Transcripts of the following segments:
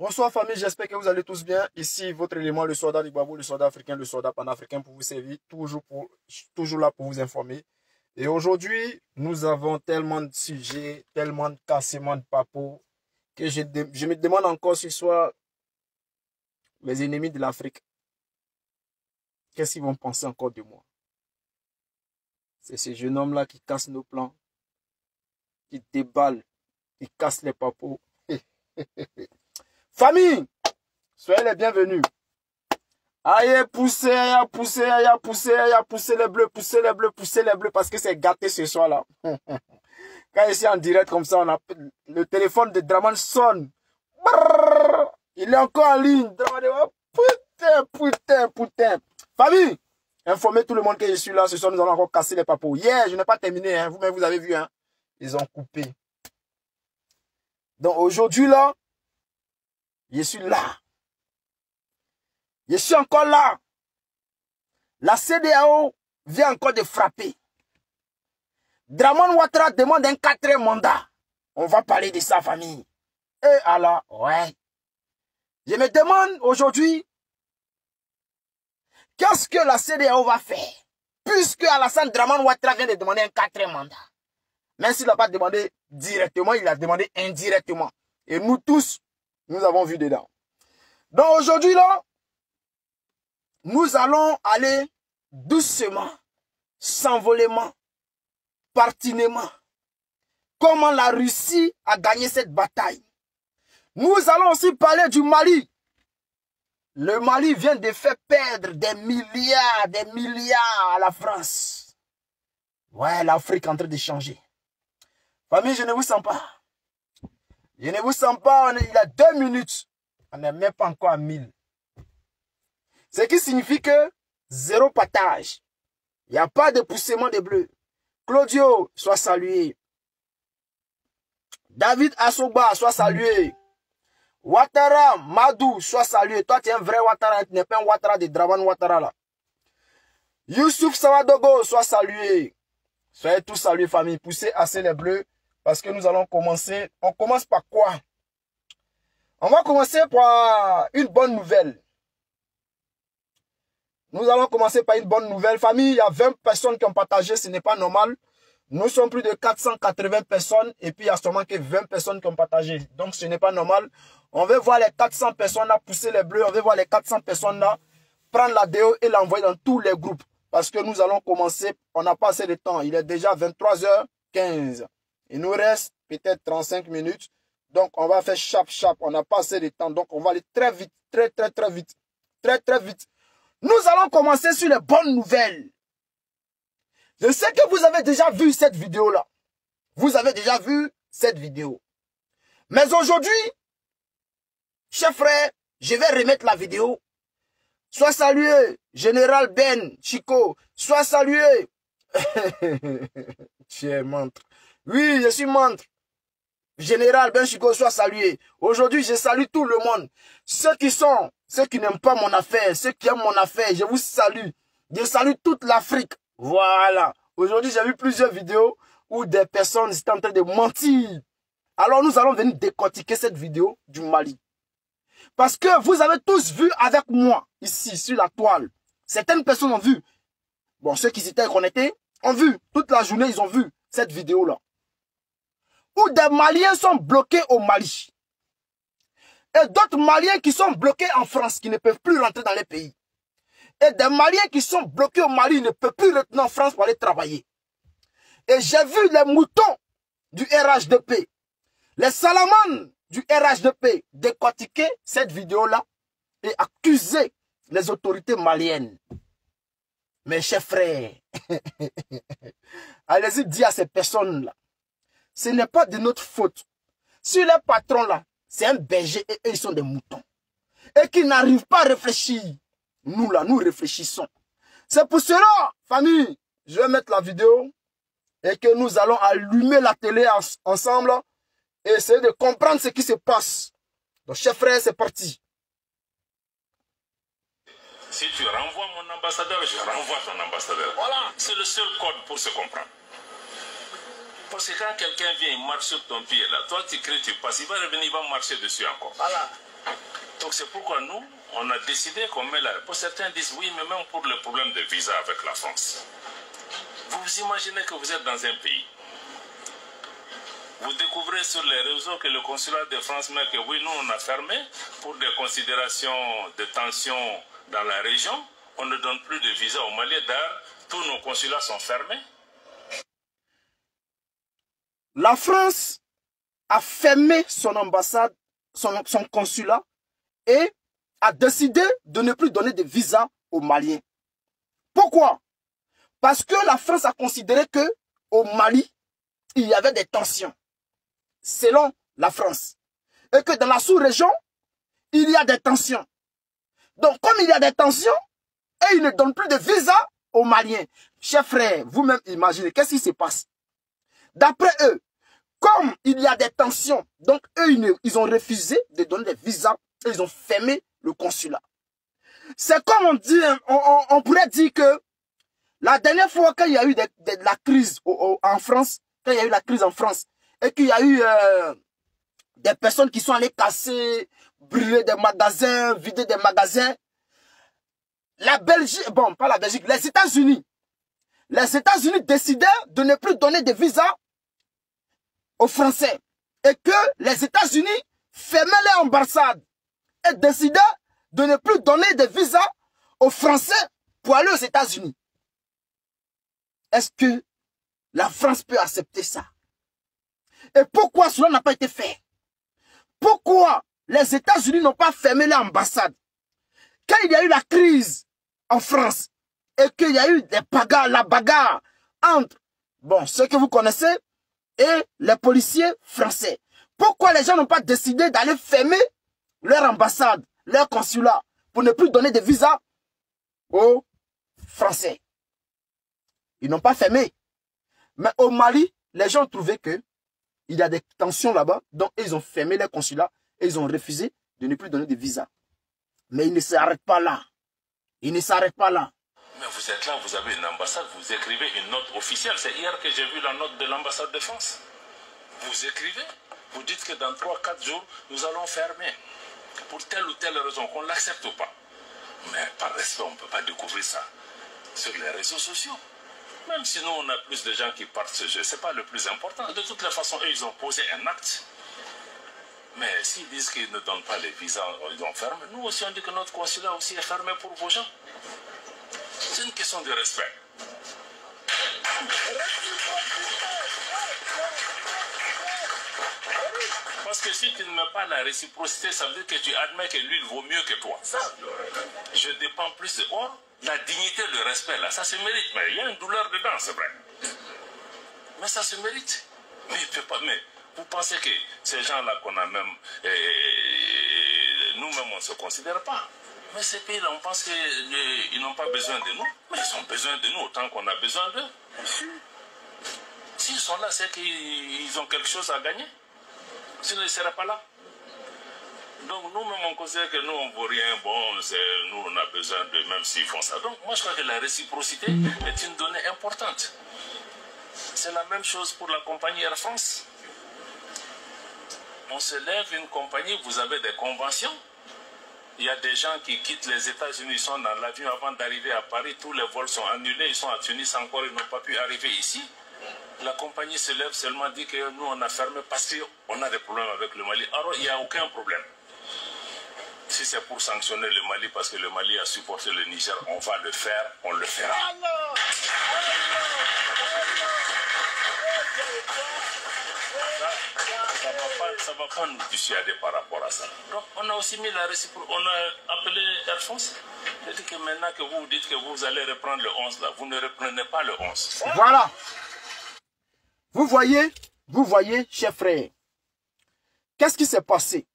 Bonsoir famille, j'espère que vous allez tous bien. Ici votre élément, le soldat du Gbagbo, le soldat africain, le soldat panafricain pour vous servir, toujours là pour vous informer. Et aujourd'hui, nous avons tellement de sujets, tellement de cassements de papos, que je me demande encore ce soir, les ennemis de l'Afrique, qu'est-ce qu'ils vont penser encore de moi? C'est ce jeune homme-là qui casse nos plans, qui déballe, qui casse les papos. Famille, soyez les bienvenus. Aïe, poussez, aïe, poussez, aïe, poussez, aïe, poussez les bleus, poussez les bleus, poussez les bleus, parce que c'est gâté ce soir-là. Quand je suis en direct comme ça, on appelle, le téléphone de Dramane sonne. Brrr, il est encore en ligne. Dramane, oh, putain. Famille, informez tout le monde que je suis là. Ce soir, nous allons encore casser les papos. Hier, je n'ai pas terminé. Hein. Vous-même, vous avez vu. Hein. Ils ont coupé. Donc aujourd'hui, là, je suis là. Je suis encore là. La CEDEAO vient encore de frapper. Dramane Ouattara demande un quatrième mandat. On va parler de sa famille. Et alors, ouais. Je me demande aujourd'hui, qu'est-ce que la CEDEAO va faire? Puisque Alassane Dramane Ouattara vient de demander un quatrième mandat. Même s'il n'a pas demandé directement, il a demandé indirectement. Et nous tous, nous avons vu dedans. Donc aujourd'hui là, nous allons aller doucement, s'envolément, partinément. Comment la Russie a gagné cette bataille. Nous allons aussi parler du Mali. Le Mali vient de faire perdre des milliards à la France. Ouais, l'Afrique est en train de changer. Famille, je ne vous sens pas. Je ne vous sens pas, il y a 2 minutes. On n'est même pas encore à 1000. Ce qui signifie que zéro partage. Il n'y a pas de poussement de bleu. Claudio, sois salué. David Asouba, sois salué. Ouattara Madou, sois salué. Toi, tu es un vrai Ouattara, tu n'es pas un Ouattara de Dramane Ouattara là. Youssouf Sawadogo, sois salué. Soyez tous salués, famille. Poussez assez les bleus. Parce que nous allons commencer. On commence par quoi? On va commencer par une bonne nouvelle. Nous allons commencer par une bonne nouvelle. Famille, il y a 20 personnes qui ont partagé. Ce n'est pas normal. Nous sommes plus de 480 personnes. Et puis, il y a seulement que 20 personnes qui ont partagé. Donc, ce n'est pas normal. On veut voir les 400 personnes là pousser les bleus. On veut voir les 400 personnes là prendre la vidéo et l'envoyer dans tous les groupes. Parce que nous allons commencer. On n'a pas assez de temps. Il est déjà 23h15. Il nous reste peut-être 35 minutes. Donc, on va faire chap. On n'a pas assez de temps. Donc, on va aller très vite. Très vite. Nous allons commencer sur les bonnes nouvelles. Je sais que vous avez déjà vu cette vidéo-là. Mais aujourd'hui, chers frères, je vais remettre la vidéo. Sois salué, Général Ben Chico. Sois salué. Tu es montre. Oui, je suis montre. Général Ben Chico, sois salué. Aujourd'hui, je salue tout le monde. Ceux qui n'aiment pas mon affaire, ceux qui aiment mon affaire, je vous salue. Je salue toute l'Afrique. Voilà. Aujourd'hui, j'ai vu plusieurs vidéos où des personnes étaient en train de mentir. Alors, nous allons venir décortiquer cette vidéo du Mali. Parce que vous avez tous vu avec moi, ici, sur la toile. Certaines personnes ont vu. Bon, ceux qui étaient connectés ont vu. Toute la journée, ils ont vu cette vidéo-là. Où des Maliens sont bloqués au Mali. Et d'autres Maliens qui sont bloqués en France, qui ne peuvent plus rentrer dans les pays. Et des Maliens qui sont bloqués au Mali, ils ne peuvent plus retourner en France pour aller travailler. Et j'ai vu les moutons du RHDP, les salamanes du RHDP décortiquer cette vidéo-là et accuser les autorités maliennes. Mes chers frères, allez-y dire à ces personnes-là, ce n'est pas de notre faute. Si les patrons là, c'est un berger et eux, ils sont des moutons. Et qui n'arrivent pas à réfléchir. Nous là, nous réfléchissons. C'est pour cela, famille, je vais mettre la vidéo et que nous allons allumer la télé ensemble et essayer de comprendre ce qui se passe. Donc, chers frères, c'est parti. Si tu renvoies mon ambassadeur, je renvoie ton ambassadeur. Voilà, c'est le seul code pour se comprendre. Parce que quand quelqu'un vient, il marche sur ton pied là. Toi, tu cries, tu passes. Il va revenir, il va marcher dessus encore. Voilà. Donc c'est pourquoi nous, on a décidé qu'on met la réponse. Certains disent oui, mais même pour le problème de visa avec la France. Vous vous imaginez que vous êtes dans un pays. Vous découvrez sur les réseaux que le consulat de France met que oui, nous on a fermé pour des considérations de tensions dans la région. On ne donne plus de visa aux Maliens. D'ailleurs, tous nos consulats sont fermés. La France a fermé son ambassade, son consulat et a décidé de ne plus donner de visa aux Maliens. Pourquoi? Parce que la France a considéré qu'au Mali, il y avait des tensions, selon la France. Et que dans la sous-région, il y a des tensions. Donc, comme il y a des tensions, et ils ne donnent plus de visa aux Maliens. Chers frères, vous-même imaginez, qu'est-ce qui se passe? D'après eux, comme il y a des tensions, donc eux, ils ont refusé de donner des visas, et ils ont fermé le consulat. C'est comme on dit, on pourrait dire que la dernière fois quand il y a eu la crise en France, quand il y a eu la crise en France, et qu'il y a eu des personnes qui sont allées casser, brûler des magasins, vider des magasins, la Belgique, bon, pas la Belgique, les États-Unis décidaient de ne plus donner de visa aux Français. Et que les États-Unis fermaient leur ambassade et décidaient de ne plus donner de visa aux Français pour aller aux États-Unis. Est-ce que la France peut accepter ça? Et pourquoi cela n'a pas été fait? Pourquoi les États-Unis n'ont pas fermé leur ambassade? Quand il y a eu la crise en France et qu'il y a eu des bagarres, la bagarre entre ceux que vous connaissez et les policiers français. Pourquoi les gens n'ont pas décidé d'aller fermer leur ambassade, leur consulat, pour ne plus donner de visa aux Français? Ils n'ont pas fermé. Mais au Mali, les gens trouvaient qu'il y a des tensions là-bas, donc ils ont fermé leur consulat et ils ont refusé de ne plus donner de visa. Mais ils ne s'arrêtent pas là. Ils ne s'arrêtent pas là. Mais vous êtes là, vous avez une ambassade, vous écrivez une note officielle. C'est hier que j'ai vu la note de l'ambassade de France. Vous écrivez, vous dites que dans 3-4 jours, nous allons fermer. Pour telle ou telle raison, qu'on l'accepte ou pas. Mais par respect, on ne peut pas découvrir ça sur les réseaux sociaux. Même si nous, on a plus de gens qui partent ce jeu, ce n'est pas le plus important. De toutes les façons, eux, ils ont posé un acte. Mais s'ils disent qu'ils ne donnent pas les visas, ils ont fermé. Nous aussi, on dit que notre consulat aussi est fermé pour vos gens. C'est une question de respect. Parce que si tu ne mets pas la réciprocité, ça veut dire que tu admets que l'huile vaut mieux que toi. Je dépends plus de... Or, la dignité, le respect, là, ça se mérite. Mais il y a une douleur dedans, c'est vrai. Mais ça se mérite. Mais il ne peut pas... Mais... Vous pensez que ces gens-là qu'on a même, nous-mêmes, on ne se considère pas. Mais ces pays-là, on pense qu'ils n'ont pas besoin de nous. Mais ils ont besoin de nous autant qu'on a besoin d'eux. S'ils sont là, c'est qu'ils ont quelque chose à gagner. Sinon, ils ne seraient pas là. Donc nous-mêmes, on considère que nous, on ne vaut rien. Bon, nous, on a besoin d'eux, même s'ils font ça. Donc moi, je crois que la réciprocité est une donnée importante. C'est la même chose pour la compagnie Air France. On se lève, une compagnie, vous avez des conventions. Il y a des gens qui quittent les États-Unis, ils sont dans l'avion avant d'arriver à Paris. Tous les vols sont annulés, ils sont à Tunis encore, ils n'ont pas pu arriver ici. La compagnie se lève seulement, dit que nous on a fermé parce qu'on a des problèmes avec le Mali. Alors il n'y a aucun problème. Si c'est pour sanctionner le Mali parce que le Mali a supporté le Niger, on va le faire, on le fera. Ça ne va pas nous dissuader par rapport à ça. Donc, on a aussi mis la réciprocité. On a appelé Air France. C'est-à-dire que maintenant que vous dites que vous allez reprendre le 11, là, vous ne reprenez pas le 11. Voilà. Vous voyez, chers frères, qu'est-ce qui s'est passé?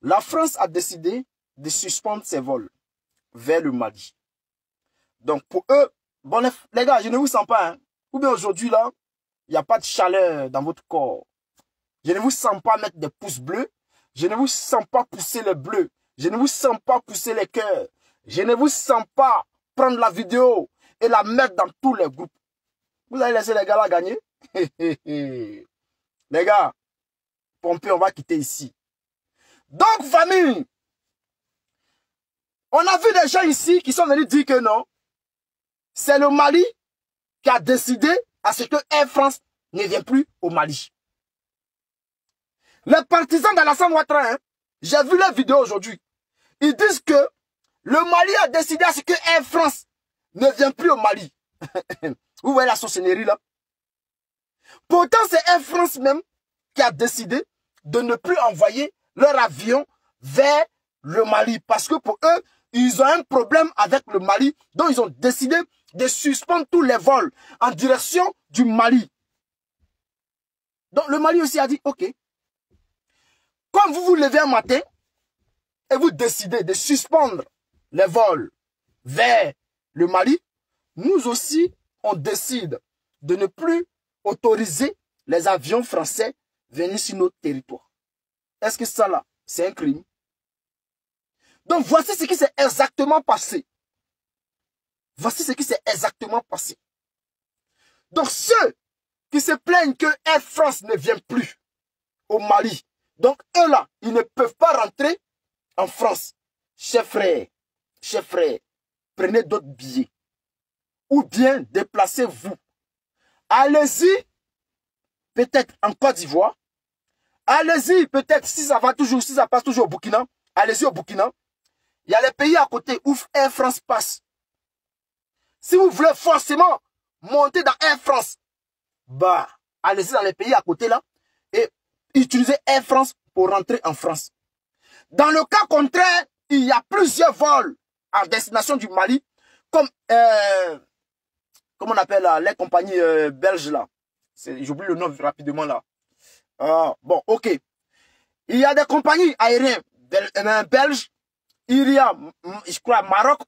La France a décidé de suspendre ses vols vers le Mali. Donc, pour eux, bon, les gars, je ne vous sens pas. Hein. Ou bien aujourd'hui, là, il n'y a pas de chaleur dans votre corps. Je ne vous sens pas mettre des pouces bleus. Je ne vous sens pas pousser les bleus. Je ne vous sens pas pousser les cœurs. Je ne vous sens pas prendre la vidéo et la mettre dans tous les groupes. Vous allez laisser les gars là gagner? Les gars, Pompé, on va quitter ici. Donc, famille, on a vu des gens ici qui sont venus dire que non, c'est le Mali qui a décidé à ce que Air France ne vienne plus au Mali. Les partisans d'Alassane Ouattara, hein, j'ai vu leur vidéo aujourd'hui, ils disent que le Mali a décidé à ce que Air France ne vienne plus au Mali. Vous voyez la sorcellerie là? Pourtant, c'est Air France même qui a décidé de ne plus envoyer leur avion vers le Mali. Parce que pour eux, ils ont un problème avec le Mali. Donc, ils ont décidé de suspendre tous les vols en direction du Mali. Donc, le Mali aussi a dit, OK, quand vous vous levez un matin et vous décidez de suspendre les vols vers le Mali, nous aussi, on décide de ne plus autoriser les avions français venir sur notre territoire. Est-ce que ça là, c'est un crime? Donc voici ce qui s'est exactement passé. Voici ce qui s'est exactement passé. Donc ceux qui se plaignent que Air France ne vient plus au Mali, donc eux là, ils ne peuvent pas rentrer en France. Chers frères, prenez d'autres billets. Ou bien déplacez-vous. Allez-y, peut-être en Côte d'Ivoire. Allez-y, peut-être si ça va toujours, si ça passe toujours au Burkina. Allez-y au Burkina. Il y a les pays à côté où Air France passe. Si vous voulez forcément monter dans Air France, bah, allez-y dans les pays à côté là et utilisez Air France pour rentrer en France. Dans le cas contraire, il y a plusieurs vols à destination du Mali, comme comment on appelle là, les compagnies belges là. J'oublie le nom rapidement là. Ah, bon, ok. Il y a des compagnies aériennes belges. Il y a, je crois, Maroc.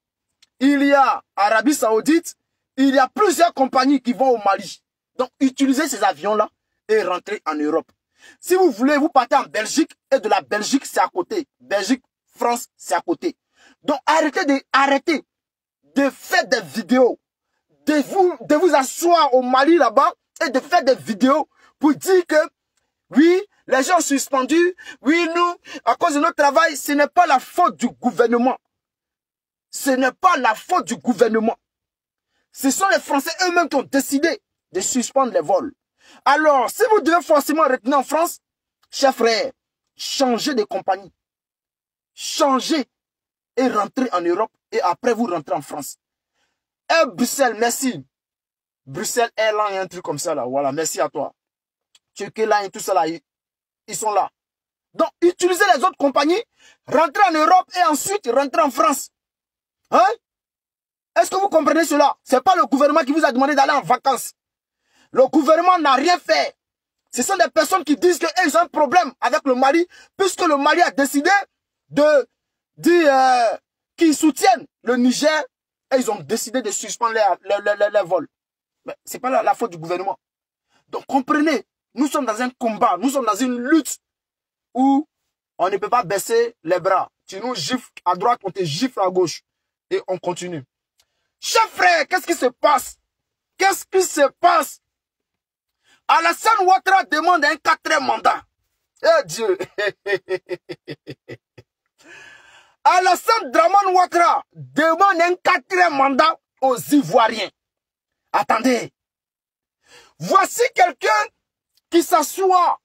Il y a Arabie Saoudite. Il y a plusieurs compagnies qui vont au Mali. Donc, utilisez ces avions-là et rentrez en Europe. Si vous voulez, vous partez en Belgique. Et de la Belgique, c'est à côté. Belgique, France, c'est à côté. Donc, arrêtez de faire des vidéos. De vous asseoir au Mali là-bas et de faire des vidéos pour dire que oui, les gens suspendus, oui, nous, à cause de notre travail, ce n'est pas la faute du gouvernement. Ce n'est pas la faute du gouvernement. Ce sont les Français eux-mêmes qui ont décidé de suspendre les vols. Alors, si vous devez forcément retenir en France, chers frères, changez de compagnie. Changez et rentrez en Europe et après vous rentrez en France. Air Bruxelles, merci. Bruxelles Airlines, un truc comme ça là. Voilà, merci à toi. Et tout ça là, ils sont là. Donc, utilisez les autres compagnies, rentrez en Europe et ensuite rentrez en France. Hein? Est-ce que vous comprenez cela? Ce n'est pas le gouvernement qui vous a demandé d'aller en vacances. Le gouvernement n'a rien fait. Ce sont des personnes qui disent qu'ils ont un problème avec le Mali, puisque le Mali a décidé de dire qu'ils soutiennent le Niger et ils ont décidé de suspendre les vols. Mais ce n'est pas la faute du gouvernement. Donc, comprenez. Nous sommes dans un combat, nous sommes dans une lutte où on ne peut pas baisser les bras. Tu nous gifles à droite, on te gifle à gauche et on continue. Chers frères, qu'est-ce qui se passe? Qu'est-ce qui se passe? Alassane Ouattara demande un quatrième mandat. Eh Dieu! Alassane Dramane Ouattara demande un quatrième mandat aux Ivoiriens. Attendez. Voici quelqu'un qui s'assoit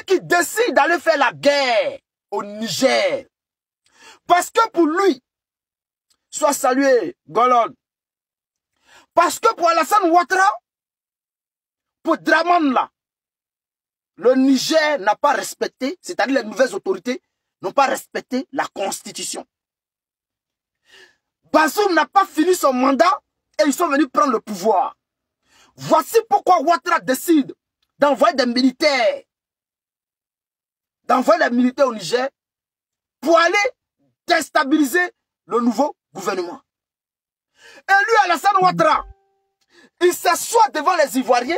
et qui décide d'aller faire la guerre au Niger. Parce que pour lui, soit salué, Golon. Parce que pour Alassane Ouattara, pour Dramane là, le Niger n'a pas respecté, c'est-à-dire les nouvelles autorités n'ont pas respecté la constitution. Bazoum n'a pas fini son mandat et ils sont venus prendre le pouvoir. Voici pourquoi Ouattara décide d'envoyer des militaires au Niger pour aller déstabiliser le nouveau gouvernement. Et lui, Alassane Ouattara, il s'assoit devant les Ivoiriens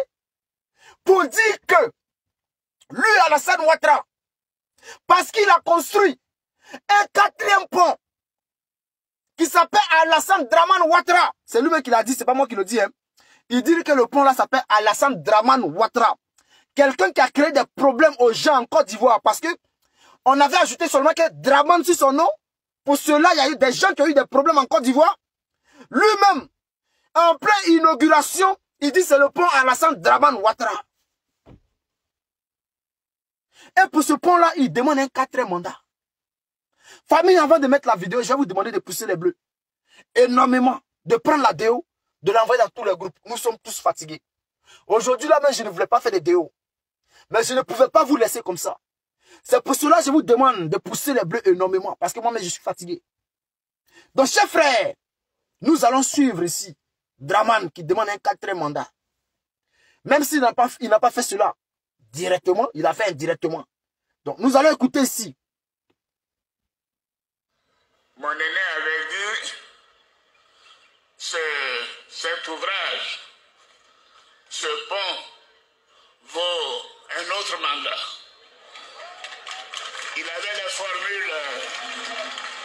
pour dire que lui, Alassane Ouattara, parce qu'il a construit un quatrième pont qui s'appelle Alassane Dramane Ouattara, c'est lui-même qui l'a dit, c'est pas moi qui le dis, hein. Il dit que le pont là s'appelle Alassane Dramane Ouattara. Quelqu'un qui a créé des problèmes aux gens en Côte d'Ivoire parce que on avait ajouté seulement que Dramane sur son nom. Pour cela, il y a eu des gens qui ont eu des problèmes en Côte d'Ivoire. Lui-même, en pleine inauguration, il dit c'est le pont Alassane Dramane Ouattara. Et pour ce pont-là, il demande un quatrième mandat. Famille, avant de mettre la vidéo, je vais vous demander de pousser les bleus. Énormément. De prendre la déo, de l'envoyer dans tous les groupes. Nous sommes tous fatigués. Aujourd'hui, là même, je ne voulais pas faire de déo. Mais je ne pouvais pas vous laisser comme ça. C'est pour cela que je vous demande de pousser les bleus énormément. Parce que moi-même, je suis fatigué. Donc, chers frères, nous allons suivre ici Dramane qui demande un quatrième mandat. Même s'il n'a pas fait cela directement, il a fait indirectement. Donc, nous allons écouter ici. Mon aîné avait dit cet ouvrage, ce pont, vaut un autre mandat. Il avait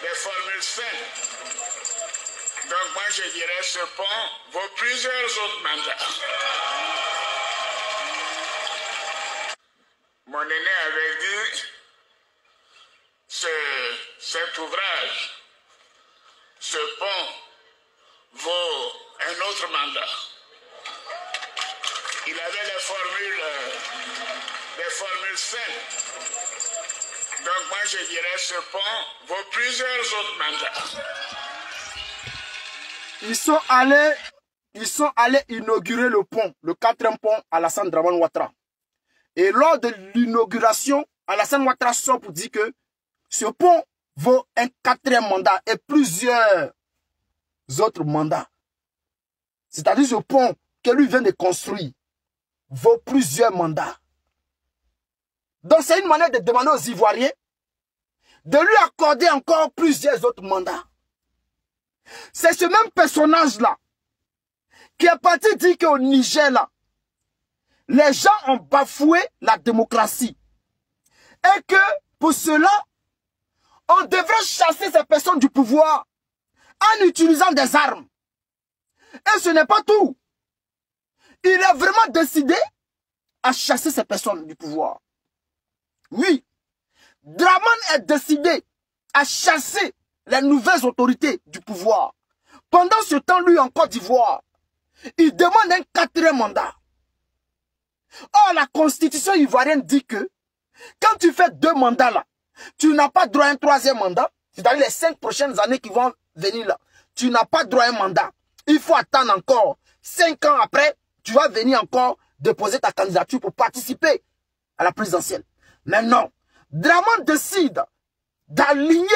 des formules simples. Donc moi je dirais ce pont vaut plusieurs autres mandats. Mon aîné avait dit cet ouvrage, ce pont vaut un autre mandat. Il avait des formules simples. Donc moi je dirais ce pont vaut plusieurs autres mandats. Ils sont allés inaugurer le pont, le quatrième pont Alassane Dramane Ouattara. Et lors de l'inauguration, Alassane Ouattara sort pour dire que ce pont vaut un quatrième mandat et plusieurs autres mandats. C'est-à-dire ce pont que lui vient de construire vaut plusieurs mandats. Donc c'est une manière de demander aux Ivoiriens de lui accorder encore plusieurs autres mandats. C'est ce même personnage-là qui est parti dire qu'au Niger, là, les gens ont bafoué la démocratie. Et que pour cela, on devrait chasser ces personnes du pouvoir en utilisant des armes. Et ce n'est pas tout. Il est vraiment décidé à chasser ces personnes du pouvoir. Oui, Dramane est décidé à chasser les nouvelles autorités du pouvoir. Pendant ce temps, lui, en Côte d'Ivoire, il demande un quatrième mandat. Or, la constitution ivoirienne dit que quand tu fais deux mandats là, tu n'as pas droit à un troisième mandat. C'est-à-dire les 5 prochaines années qui vont venir là, tu n'as pas droit à un mandat. Il faut attendre encore 5 ans après, tu vas venir encore déposer ta candidature pour participer à la présidentielle. Mais non, Dramane décide d'aligner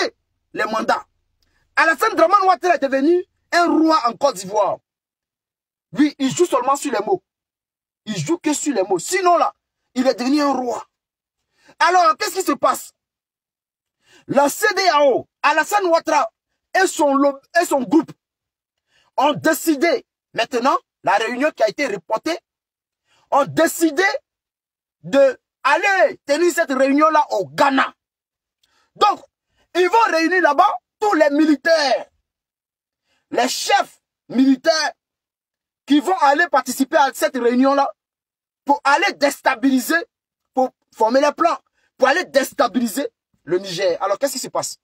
les mandats. À la fin, Dramane Ouattara est devenu un roi en Côte d'Ivoire. Lui, il joue seulement sur les mots. Il joue que sur les mots. Sinon là, il est devenu un roi. Alors, qu'est-ce qui se passe? La CEDEAO, Alassane Ouattara et son groupe ont décidé, maintenant, la réunion qui a été reportée, ont décidé d'aller tenir cette réunion-là au Ghana. Donc, ils vont réunir là-bas tous les militaires, les chefs militaires qui vont aller participer à cette réunion-là pour aller déstabiliser, pour former les plans, pour aller déstabiliser le Niger. Alors, qu'est-ce qui se passe?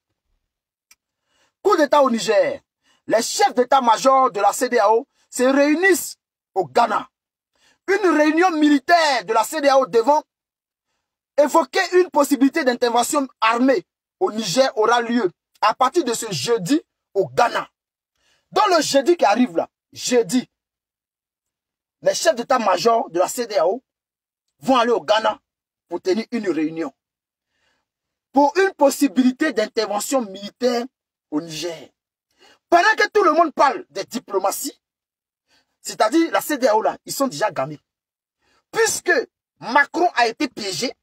Coup d'État au Niger. Les chefs d'État-major de la CEDEAO se réunissent au Ghana. Une réunion militaire de la CEDEAO devant évoquer une possibilité d'intervention armée au Niger aura lieu à partir de ce jeudi au Ghana. Dans le jeudi qui arrive là, jeudi, les chefs d'État-major de la CEDEAO vont aller au Ghana pour tenir une réunion pour une possibilité d'intervention militaire au Niger. Pendant que tout le monde parle de diplomatie, c'est-à-dire la CEDEAO là, ils sont déjà gamés. Puisque Macron a été piégé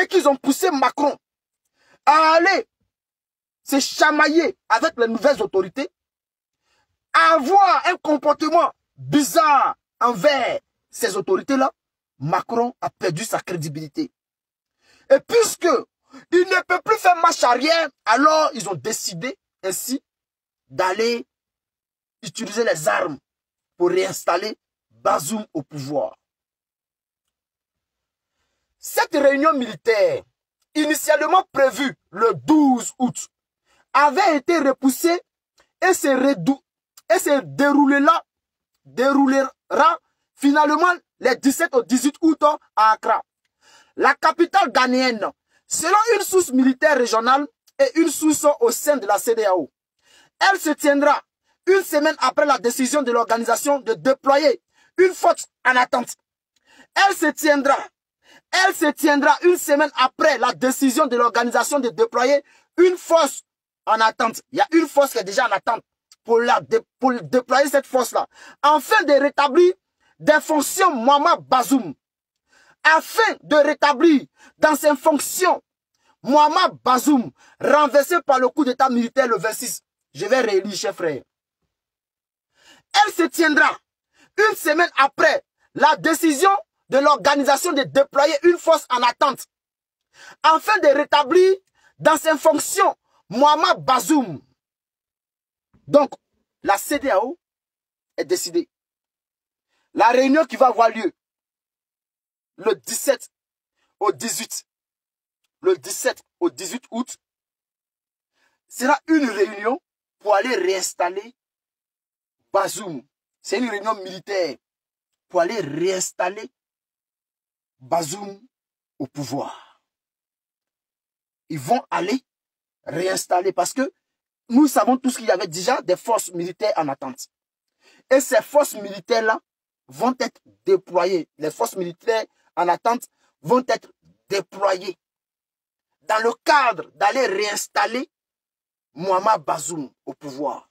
et qu'ils ont poussé Macron à aller se chamailler avec les nouvelles autorités, à avoir un comportement bizarre envers ces autorités-là, Macron a perdu sa crédibilité. Et puisque il ne peut plus faire marche arrière, alors ils ont décidé ainsi d'aller utiliser les armes pour réinstaller Bazoum au pouvoir. Cette réunion militaire initialement prévu le 12 août, avait été repoussé et se déroulera finalement les 17 au 18 août à Accra, la capitale ghanéenne, selon une source militaire régionale et une source au sein de la CEDEAO. Elle se tiendra une semaine après la décision de l'organisation de déployer une force en attente. Elle se tiendra une semaine après la décision de l'organisation de déployer une force en attente. Il y a une force qui est déjà en attente pour déployer cette force-là. Afin de rétablir des fonctions Mohamed Bazoum. Afin de rétablir dans ses fonctions Mohamed Bazoum, renversé par le coup d'état militaire le 26. Je vais réélire, chers frères. Elle se tiendra une semaine après la décision de l'organisation de déployer une force en attente, afin de rétablir dans ses fonctions Mohamed Bazoum. Donc, la CEDEAO est décidée. La réunion qui va avoir lieu le 17 au 18 août sera une réunion pour aller réinstaller Bazoum. C'est une réunion militaire pour aller réinstaller Bazoum au pouvoir. Ils vont aller réinstaller parce que nous savons tous qu'il y avait déjà des forces militaires en attente. Et ces forces militaires-là vont être déployées. Les forces militaires en attente vont être déployées dans le cadre d'aller réinstaller Mohamed Bazoum au pouvoir.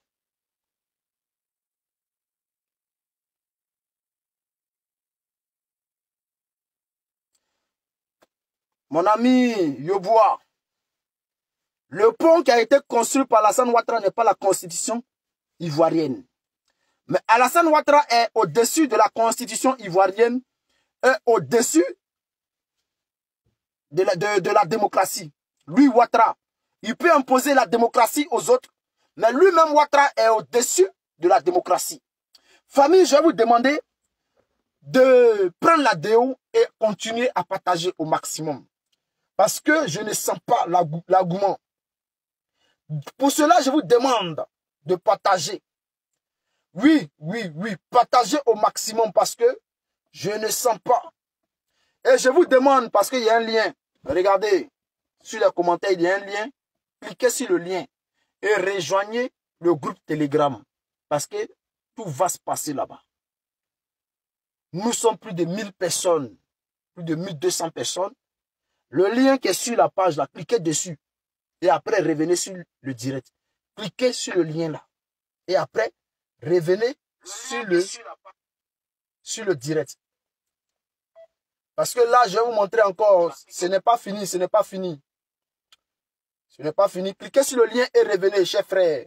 Mon ami Yoboa, le pont qui a été construit par Alassane Ouattara n'est pas la constitution ivoirienne. Mais Alassane Ouattara est au-dessus de la constitution ivoirienne et au-dessus de la démocratie. Lui, Ouattara, il peut imposer la démocratie aux autres, mais lui-même, Ouattara, est au-dessus de la démocratie. Famille, je vais vous demander de prendre la vidéo et continuer à partager au maximum. Parce que je ne sens pas l'argument. Pour cela, je vous demande de partager. Oui, partagez au maximum parce que je ne sens pas. Et je vous demande, parce qu'il y a un lien, regardez, sur les commentaires, il y a un lien, cliquez sur le lien et rejoignez le groupe Telegram parce que tout va se passer là-bas. Nous sommes plus de 1000 personnes, plus de 1200 personnes. Le lien qui est sur la page là, cliquez dessus. Et après, revenez sur le direct. Cliquez sur le lien là. Et après, revenez sur le direct. Parce que là, je vais vous montrer encore. Ce n'est pas fini, ce n'est pas fini. Ce n'est pas fini. Cliquez sur le lien et revenez, chers frères.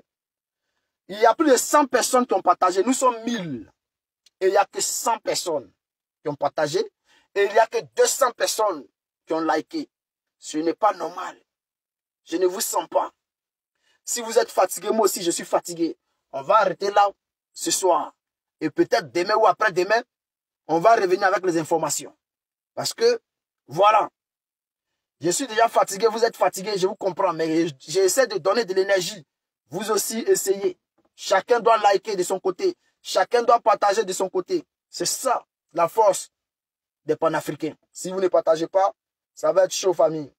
Il y a plus de 100 personnes qui ont partagé. Nous sommes 1000. Et il n'y a que 100 personnes qui ont partagé. Et il n'y a que 200 personnes qui ont liké. Ce n'est pas normal. Je ne vous sens pas. Si vous êtes fatigué, moi aussi je suis fatigué. On va arrêter là ce soir. Et peut-être demain ou après-demain, on va revenir avec les informations. Parce que, voilà. Je suis déjà fatigué, vous êtes fatigué, je vous comprends. Mais j'essaie de donner de l'énergie. Vous aussi, essayez. Chacun doit liker de son côté. Chacun doit partager de son côté. C'est ça, la force des panafricains. Si vous ne partagez pas, ça va être chaud, famille.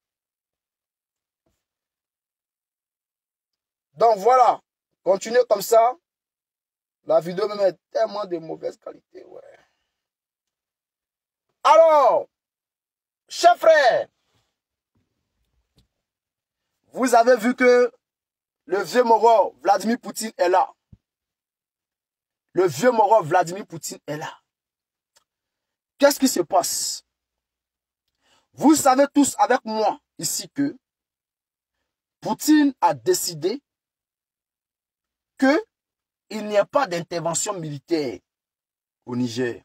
Donc voilà, continuez comme ça. La vidéo même est tellement de mauvaise qualité. Ouais. Alors, chers frères, vous avez vu que le vieux moro Vladimir Poutine est là. Le vieux moro Vladimir Poutine est là. Qu'est-ce qui se passe? Vous savez tous avec moi ici que Poutine a décidé qu'il n'y a pas d'intervention militaire au Niger.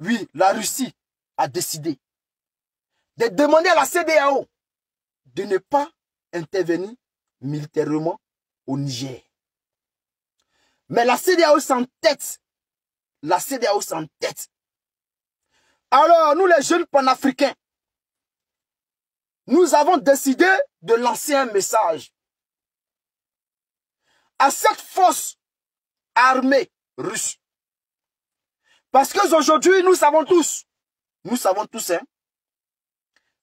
Oui, la Russie a décidé de demander à la CEDEAO de ne pas intervenir militairement au Niger. Mais la CEDEAO s'entête. La CEDEAO s'entête. Alors, nous les jeunes panafricains, nous avons décidé de lancer un message à cette force armée russe. Parce qu'aujourd'hui, nous savons tous hein,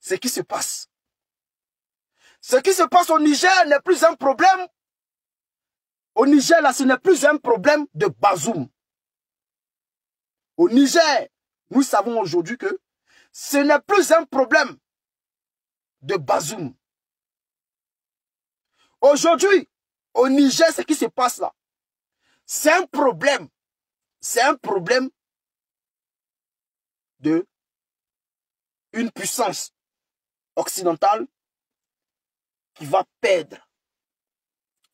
ce qui se passe. Ce qui se passe au Niger n'est plus un problème. Au Niger, là, ce n'est plus un problème de Bazoum. Au Niger, nous savons aujourd'hui que ce n'est plus un problème de Bazoum. Aujourd'hui, au Niger, ce qui se passe là, c'est un problème. C'est un problème de une puissance occidentale qui va perdre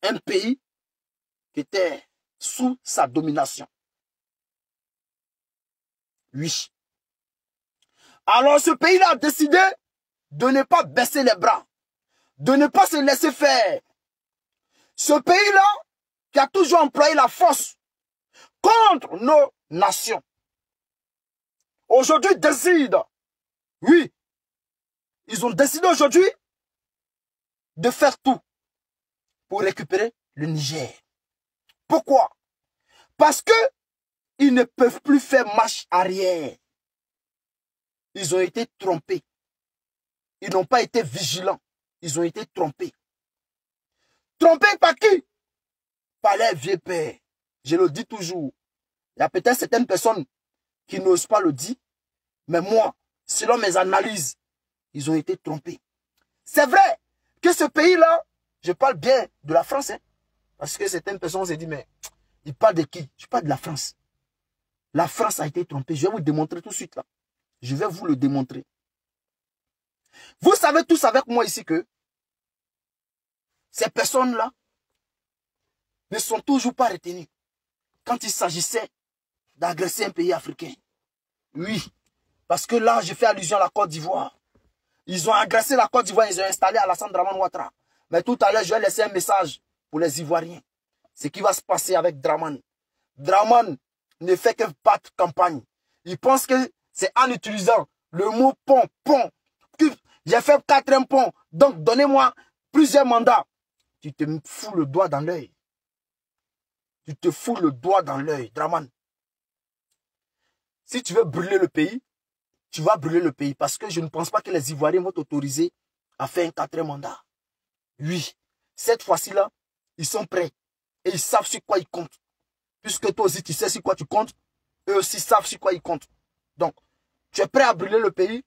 un pays qui était sous sa domination. Oui. Alors ce pays-là a décidé de ne pas baisser les bras, de ne pas se laisser faire. Ce pays-là qui a toujours employé la force contre nos nations, aujourd'hui décide, oui, ils ont décidé aujourd'hui de faire tout pour récupérer le Niger. Pourquoi? Parce que ils ne peuvent plus faire marche arrière. Ils ont été trompés. Ils n'ont pas été vigilants. Ils ont été trompés. Trompés par qui? Par les vieux pères. Je le dis toujours. Il y a peut-être certaines personnes qui n'osent pas le dire. Mais moi, selon mes analyses, ils ont été trompés. C'est vrai que ce pays-là, je parle bien de la France. Hein, parce que certaines personnes se disent, mais ils parlent de qui? Je parle de la France. La France a été trompée. Je vais vous démontrer tout de suite là. Je vais vous le démontrer. Vous savez tous avec moi ici que ces personnes-là ne sont toujours pas retenues quand il s'agissait d'agresser un pays africain. Oui, parce que là, je fais allusion à la Côte d'Ivoire. Ils ont agressé la Côte d'Ivoire, ils ont installé Alassane Dramane Ouattara. Mais tout à l'heure, je vais laisser un message pour les Ivoiriens. Ce qui va se passer avec Dramane. Dramane ne fait que battre campagne. Il pense que c'est en utilisant le mot pont, pont. J'ai fait 4e pont, donc donnez-moi plusieurs mandats. Tu te fous le doigt dans l'œil. Tu te fous le doigt dans l'œil, Dramane. Si tu veux brûler le pays, tu vas brûler le pays. Parce que je ne pense pas que les Ivoiriens vont t'autoriser à faire un 4e mandat. Oui, cette fois-ci-là, ils sont prêts. Et ils savent sur quoi ils comptent. Puisque toi aussi, tu sais sur quoi tu comptes. Eux aussi savent sur quoi ils comptent. Donc, tu es prêt à brûler le pays.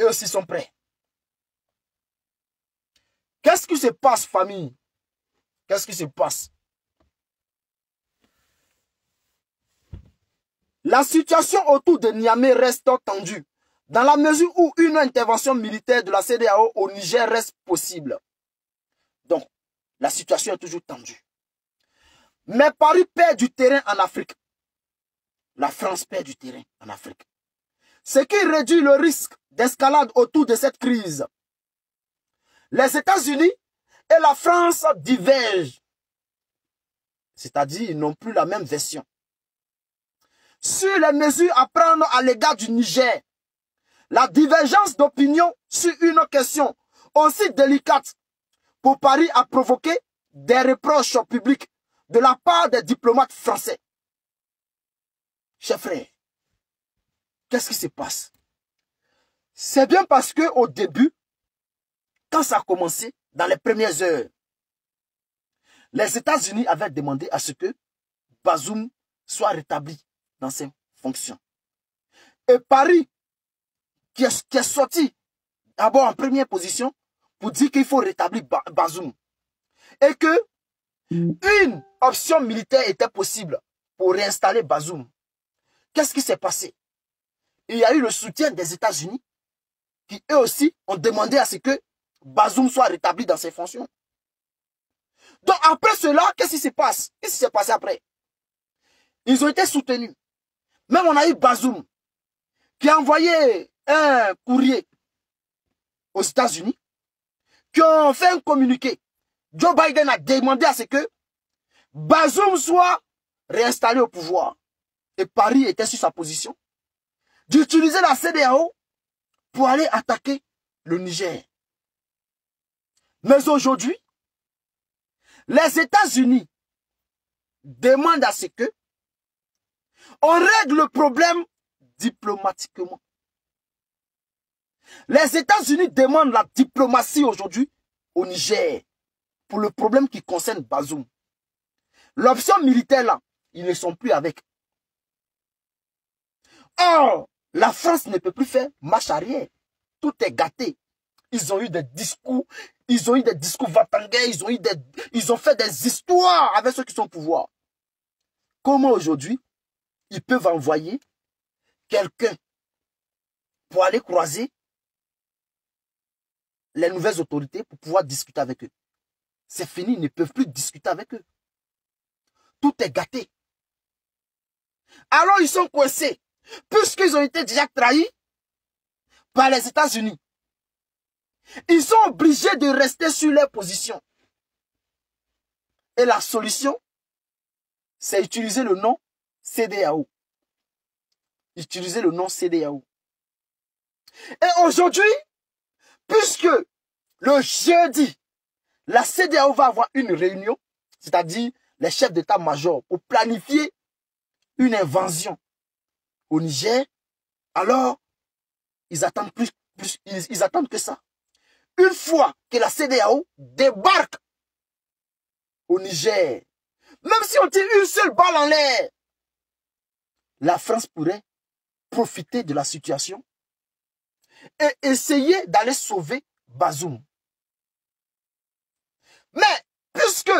Eux aussi sont prêts. Qu'est-ce qui se passe, famille? Qu'est-ce qui se passe? La situation autour de Niamey reste tendue, dans la mesure où une intervention militaire de la CEDEAO au Niger reste possible. Donc, la situation est toujours tendue. Mais Paris perd du terrain en Afrique. La France perd du terrain en Afrique. Ce qui réduit le risque d'escalade autour de cette crise. Les États-Unis et la France divergent. C'est-à-dire, ils n'ont plus la même version sur les mesures à prendre à l'égard du Niger. La divergence d'opinion sur une question aussi délicate pour Paris a provoqué des reproches publics de la part des diplomates français. Chers frères, qu'est-ce qui se passe? C'est bien parce qu'au début, quand ça a commencé, dans les premières heures, les États-Unis avaient demandé à ce que Bazoum soit rétabli dans ses fonctions. Et Paris, qui est sorti d'abord en première position pour dire qu'il faut rétablir Bazoum et que une option militaire était possible pour réinstaller Bazoum. Qu'est-ce qui s'est passé? Il y a eu le soutien des États-Unis qui eux aussi ont demandé à ce que Bazoum soit rétabli dans ses fonctions. Donc après cela, qu'est-ce qui se passe? Qu'est-ce qui s'est passé après? Ils ont été soutenus. Même on a eu Bazoum qui a envoyé un courrier aux États-Unis, qui ont fait un communiqué. Joe Biden a demandé à ce que Bazoum soit réinstallé au pouvoir. Et Paris était sur sa position d'utiliser la CEDEAO pour aller attaquer le Niger. Mais aujourd'hui, les États-Unis demandent à ce que on règle le problème diplomatiquement. Les États-Unis demandent la diplomatie aujourd'hui au Niger pour le problème qui concerne Bazoum. L'option militaire là, ils ne sont plus avec. Or, la France ne peut plus faire marche arrière. Tout est gâté. Ils ont eu des discours, vatangais, ils ont fait des histoires avec ceux qui sont au pouvoir. Comment aujourd'hui, ils peuvent envoyer quelqu'un pour aller croiser les nouvelles autorités pour pouvoir discuter avec eux? C'est fini, ils ne peuvent plus discuter avec eux. Tout est gâté. Alors ils sont coincés, puisqu'ils ont été déjà trahis par les États-Unis. Ils sont obligés de rester sur leur position. Et la solution, c'est utiliser le nom CEDEAO. Utiliser le nom CEDEAO. Et aujourd'hui, puisque le jeudi, la CEDEAO va avoir une réunion, c'est-à-dire les chefs d'état-major, pour planifier une invasion au Niger, alors ils attendent, ils attendent que ça. Une fois que la CEDEAO débarque au Niger, même si on tire une seule balle en l'air, la France pourrait profiter de la situation et essayer d'aller sauver Bazoum. Mais puisque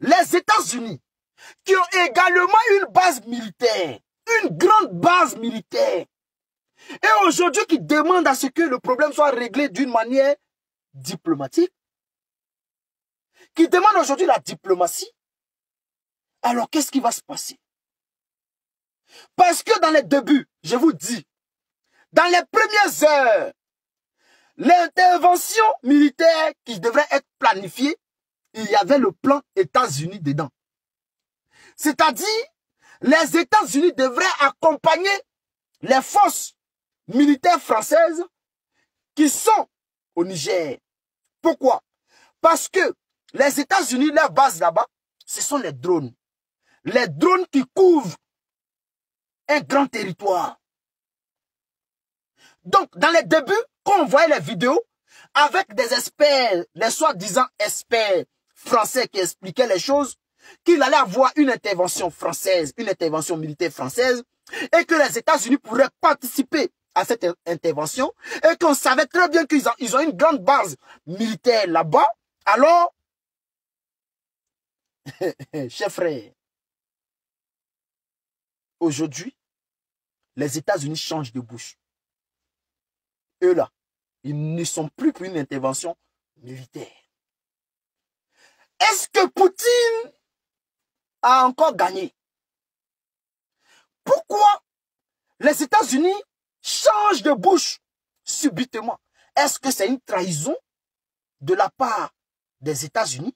les États-Unis, qui ont également une base militaire, une grande base militaire, et aujourd'hui qui demandent à ce que le problème soit réglé d'une manière diplomatique, qui demandent aujourd'hui la diplomatie, alors qu'est-ce qui va se passer? Parce que dans les débuts, je vous dis, dans les premières heures, l'intervention militaire qui devrait être planifiée, il y avait le plan États-Unis dedans. C'est-à-dire, les États-Unis devraient accompagner les forces militaires françaises qui sont au Niger. Pourquoi? Parce que les États-Unis, leur base là-bas, ce sont les drones. Les drones qui couvrent un grand territoire. Donc, dans les débuts, quand on voyait les vidéos, avec des experts, les soi-disant experts français qui expliquaient les choses, qu'il allait avoir une intervention française, une intervention militaire française, et que les États-Unis pourraient participer à cette intervention, et qu'on savait très bien qu'ils ont, une grande base militaire là-bas. Alors, chers frères, aujourd'hui, les États-Unis changent de bouche. Eux là, ils ne sont plus pour une intervention militaire. Est-ce que Poutine a encore gagné? Pourquoi les États-Unis changent de bouche subitement? Est-ce que c'est une trahison de la part des États-Unis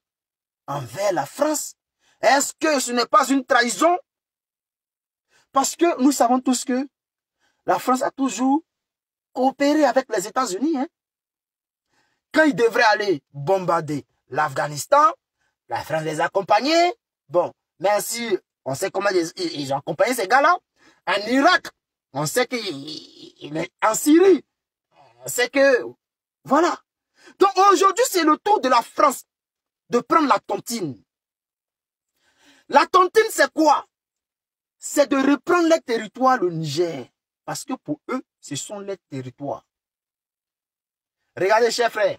envers la France? Est-ce que ce n'est pas une trahison? Parce que nous savons tous que la France a toujours coopéré avec les États-Unis. Hein? Quand ils devraient aller bombarder l'Afghanistan, la France les accompagnait. Bon, même si on sait comment ils ont accompagné ces gars-là. En Irak, on sait qu'ils sont en Syrie. On sait que... Voilà. Donc aujourd'hui, c'est le tour de la France de prendre la tontine. La tontine, c'est quoi? C'est de reprendre les territoires, le Niger. Parce que pour eux, ce sont les territoires. Regardez, chers frères.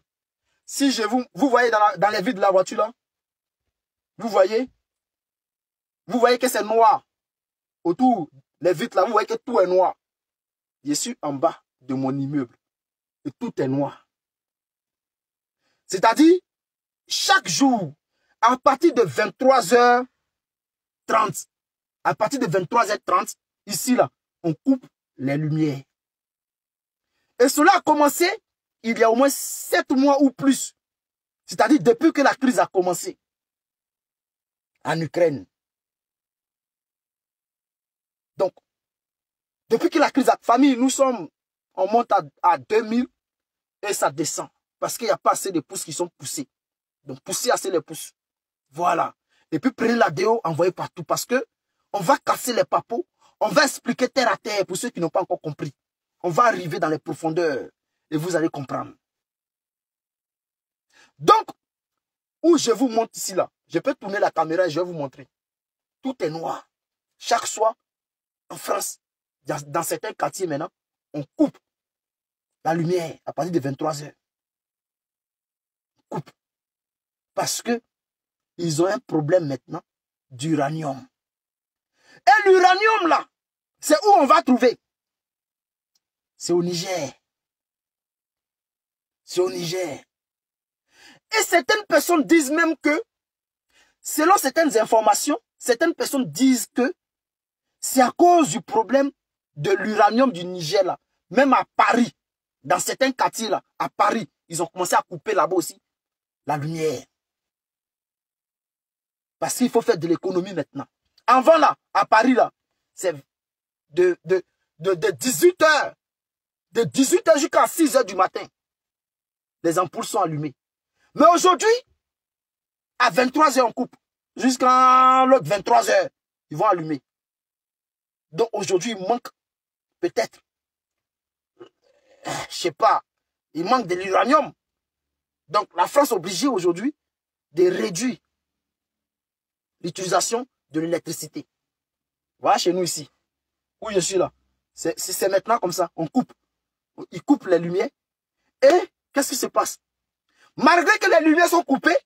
Si je vous... Vous voyez dans les vitres de la voiture, là. Vous voyez que c'est noir. Autour les vitres là, vous voyez que tout est noir. Je suis en bas de mon immeuble. Et tout est noir. C'est-à-dire, chaque jour, à partir de 23h30, ici là, on coupe les lumières. Et cela a commencé il y a au moins 7 mois ou plus. C'est-à-dire depuis que la crise a commencé en Ukraine. Donc, depuis que la crise a... Famille, nous sommes... On monte à 2000 et ça descend. Parce qu'il n'y a pas assez de pouces qui sont poussés. Donc, poussez assez les pouces. Voilà. Et puis, prenez la vidéo, envoyez partout. Parce que on va casser les papos. On va expliquer terre à terre pour ceux qui n'ont pas encore compris. On va arriver dans les profondeurs. Et vous allez comprendre. Donc, où je vous montre ici, là. Je peux tourner la caméra et je vais vous montrer. Tout est noir. Chaque soir, en France, dans certains quartiers maintenant, on coupe la lumière à partir de 23 h. Coupe. Parce que ils ont un problème maintenant d'uranium. Et l'uranium là, c'est où on va trouver? C'est au Niger. C'est au Niger. Et certaines personnes disent même que, selon certaines informations, certaines personnes disent que c'est à cause du problème de l'uranium du Niger là. Même à Paris, dans certains quartiers là, à Paris, ils ont commencé à couper là-bas aussi la lumière. Parce qu'il faut faire de l'économie maintenant. Avant là, à Paris là, c'est de 18 h. De 18 h jusqu'à 6 h du matin. Les ampoules sont allumées. Mais aujourd'hui, à 23 h on coupe. Jusqu'à l'autre 23 h, ils vont allumer. Donc aujourd'hui, il manque peut-être, je sais pas, il manque de l'uranium. Donc la France est obligée aujourd'hui de réduire l'utilisation de l'électricité. Voilà chez nous ici, où je suis là. C'est maintenant comme ça, on coupe. Ils coupent les lumières. Et qu'est-ce qui se passe? Malgré que les lumières sont coupées,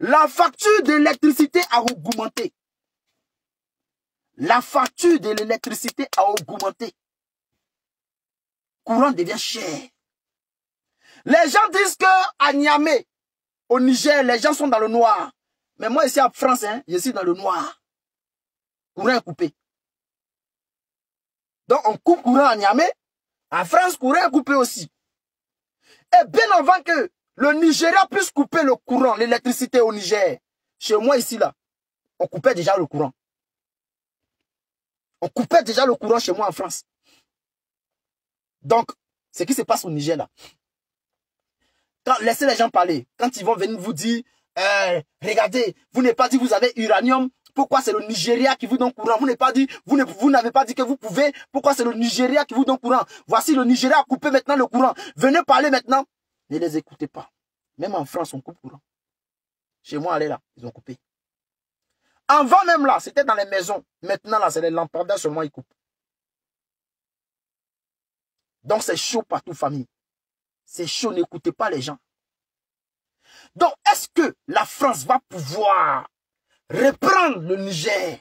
la facture de l'électricité a augmenté. La facture de l'électricité a augmenté. Courant devient cher. Les gens disent qu'à Niamey, au Niger, les gens sont dans le noir. Mais moi, ici en France, hein, je suis dans le noir. Courant est coupé. Donc, on coupe courant à Niamey. En France, courant est coupé aussi. Et bien avant que le Nigeria puisse couper le courant, l'électricité au Niger, chez moi, ici, là, on coupait déjà le courant. On coupait déjà le courant chez moi en France. Donc, ce qui se passe au Niger, là, quand, laissez les gens parler. Quand ils vont venir vous dire, regardez, vous n'avez pas dit que vous avez uranium, pourquoi c'est le Nigeria qui vous donne courant? Vous n'avez pas dit, vous n'avez pas dit que vous pouvez, pourquoi c'est le Nigeria qui vous donne courant? Voici, le Nigeria a coupé maintenant le courant. Venez parler maintenant. Ne les écoutez pas. Même en France, on coupe courant. Chez moi, allez là, ils ont coupé. Avant même là, c'était dans les maisons. Maintenant là, c'est les lampadaires seulement, ils coupent. Donc c'est chaud partout, famille. C'est chaud, n'écoutez pas les gens. Donc, est-ce que la France va pouvoir reprendre le Niger?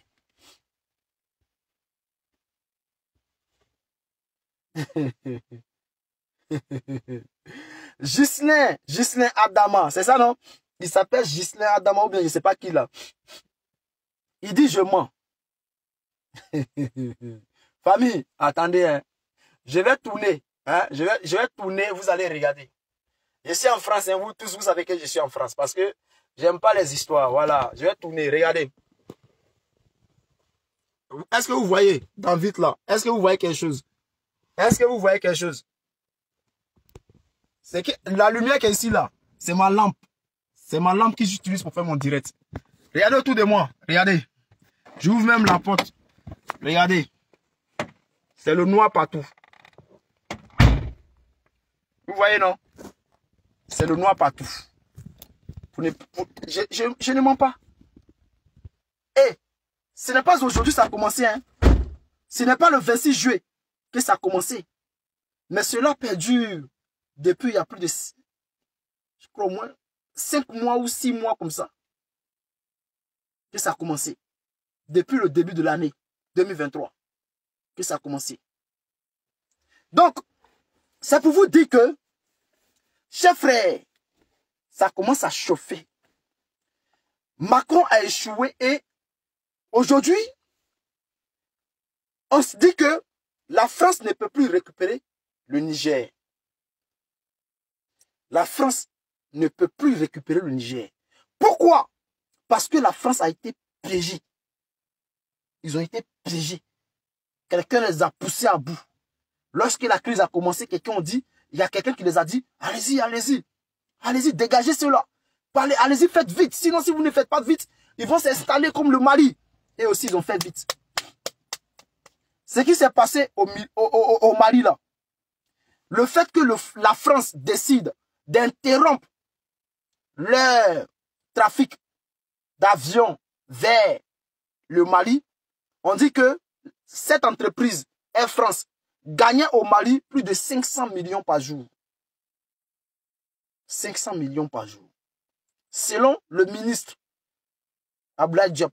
Ghislain Adama, c'est ça non? Il s'appelle Ghislain Adama ou bien je ne sais pas qui là. Il dit je mens. Famille, attendez, hein. Je vais tourner, hein. Je vais tourner, vous allez regarder. Je suis en France, hein. Vous tous, vous savez que je suis en France parce que j'aime pas les histoires. Voilà, je vais tourner, regardez. Est-ce que vous voyez dans vite là? Est-ce que vous voyez quelque chose? Est-ce que vous voyez quelque chose? C'est que la lumière qui est ici là, c'est ma lampe. C'est ma lampe que j'utilise pour faire mon direct. Regardez autour de moi, regardez. J'ouvre même la porte. Regardez. C'est le noir partout. Vous voyez non? C'est le noir partout. Je ne mens pas. Et ce n'est pas aujourd'hui que ça a commencé. Hein. Ce n'est pas le 26 juillet que ça a commencé. Mais cela perdure. Depuis, il y a plus de, je crois au moins, 5 mois ou 6 mois comme ça. Que ça a commencé. Depuis le début de l'année 2023. Que ça a commencé. Donc, c'est pour vous dire que, chers frères, ça commence à chauffer. Macron a échoué et aujourd'hui, on se dit que la France ne peut plus récupérer le Niger. La France ne peut plus récupérer le Niger. Pourquoi? Parce que la France a été piégée. Ils ont été piégés. Quelqu'un les a poussés à bout. Lorsque la crise a commencé, quelqu'un a dit, il y a quelqu'un qui les a dit, allez-y, allez-y. Allez-y, dégagez cela. Allez-y, faites vite. Sinon, si vous ne faites pas vite, ils vont s'installer comme le Mali. Et aussi, ils ont fait vite. Ce qui s'est passé au Mali, là. Le fait que la France décide d'interrompre le trafic d'avions vers le Mali, on dit que cette entreprise Air France gagnait au Mali plus de 500 millions par jour. 500 millions par jour. Selon le ministre Abla Diop.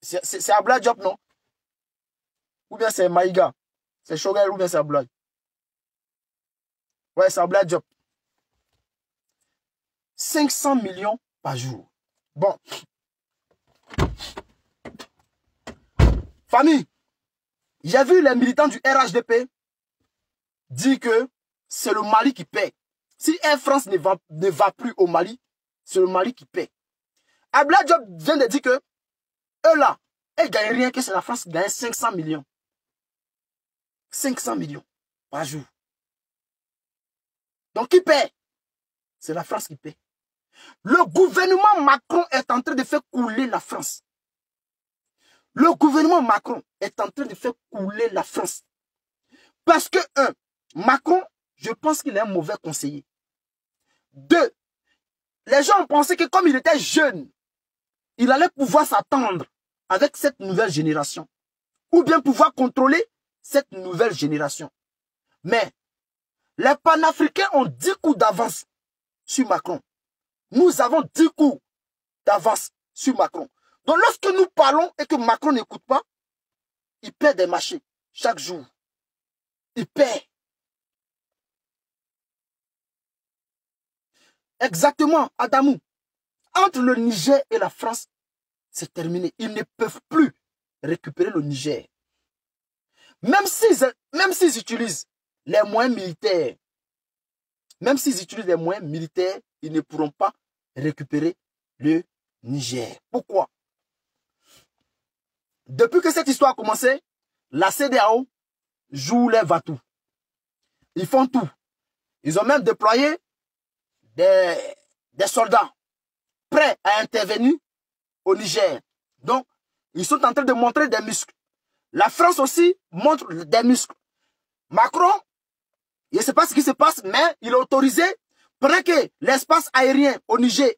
C'est Abla Diop, non? Ou bien c'est Maïga? C'est Choguel ou bien c'est Abla? Ouais, c'est Abla Diop. 500 millions par jour. Bon. Famille, j'ai vu les militants du RHDP dire que c'est le Mali qui paie. Si Air France ne va plus au Mali, c'est le Mali qui paie. Abla Diop vient de dire que eux là, ils ne gagnent rien, que c'est la France qui gagne 500 millions. 500 millions par jour. Donc qui paie? C'est la France qui paie. Le gouvernement Macron est en train de faire couler la France. Le gouvernement Macron est en train de faire couler la France. Parce que, un, Macron, je pense qu'il est un mauvais conseiller. Deux, les gens ont pensé que comme il était jeune, il allait pouvoir s'attendre avec cette nouvelle génération. Ou bien pouvoir contrôler cette nouvelle génération. Mais les panafricains ont 10 coups d'avance sur Macron. Nous avons 10 coups d'avance sur Macron. Donc lorsque nous parlons et que Macron n'écoute pas, il perd des marchés chaque jour. Il perd. Exactement, Adamou. Entre le Niger et la France, c'est terminé. Ils ne peuvent plus récupérer le Niger. Même s'ils utilisent les moyens militaires, ils ne pourront pas récupérer le Niger. Pourquoi? Depuis que cette histoire a commencé, la CEDEAO joue les va-tout. Ils font tout. Ils ont même déployé des soldats prêts à intervenir au Niger. Donc, ils sont en train de montrer des muscles. La France aussi montre des muscles. Macron, je ne sais pas ce qui se passe, mais il a autorisé, pendant que l'espace aérien au Niger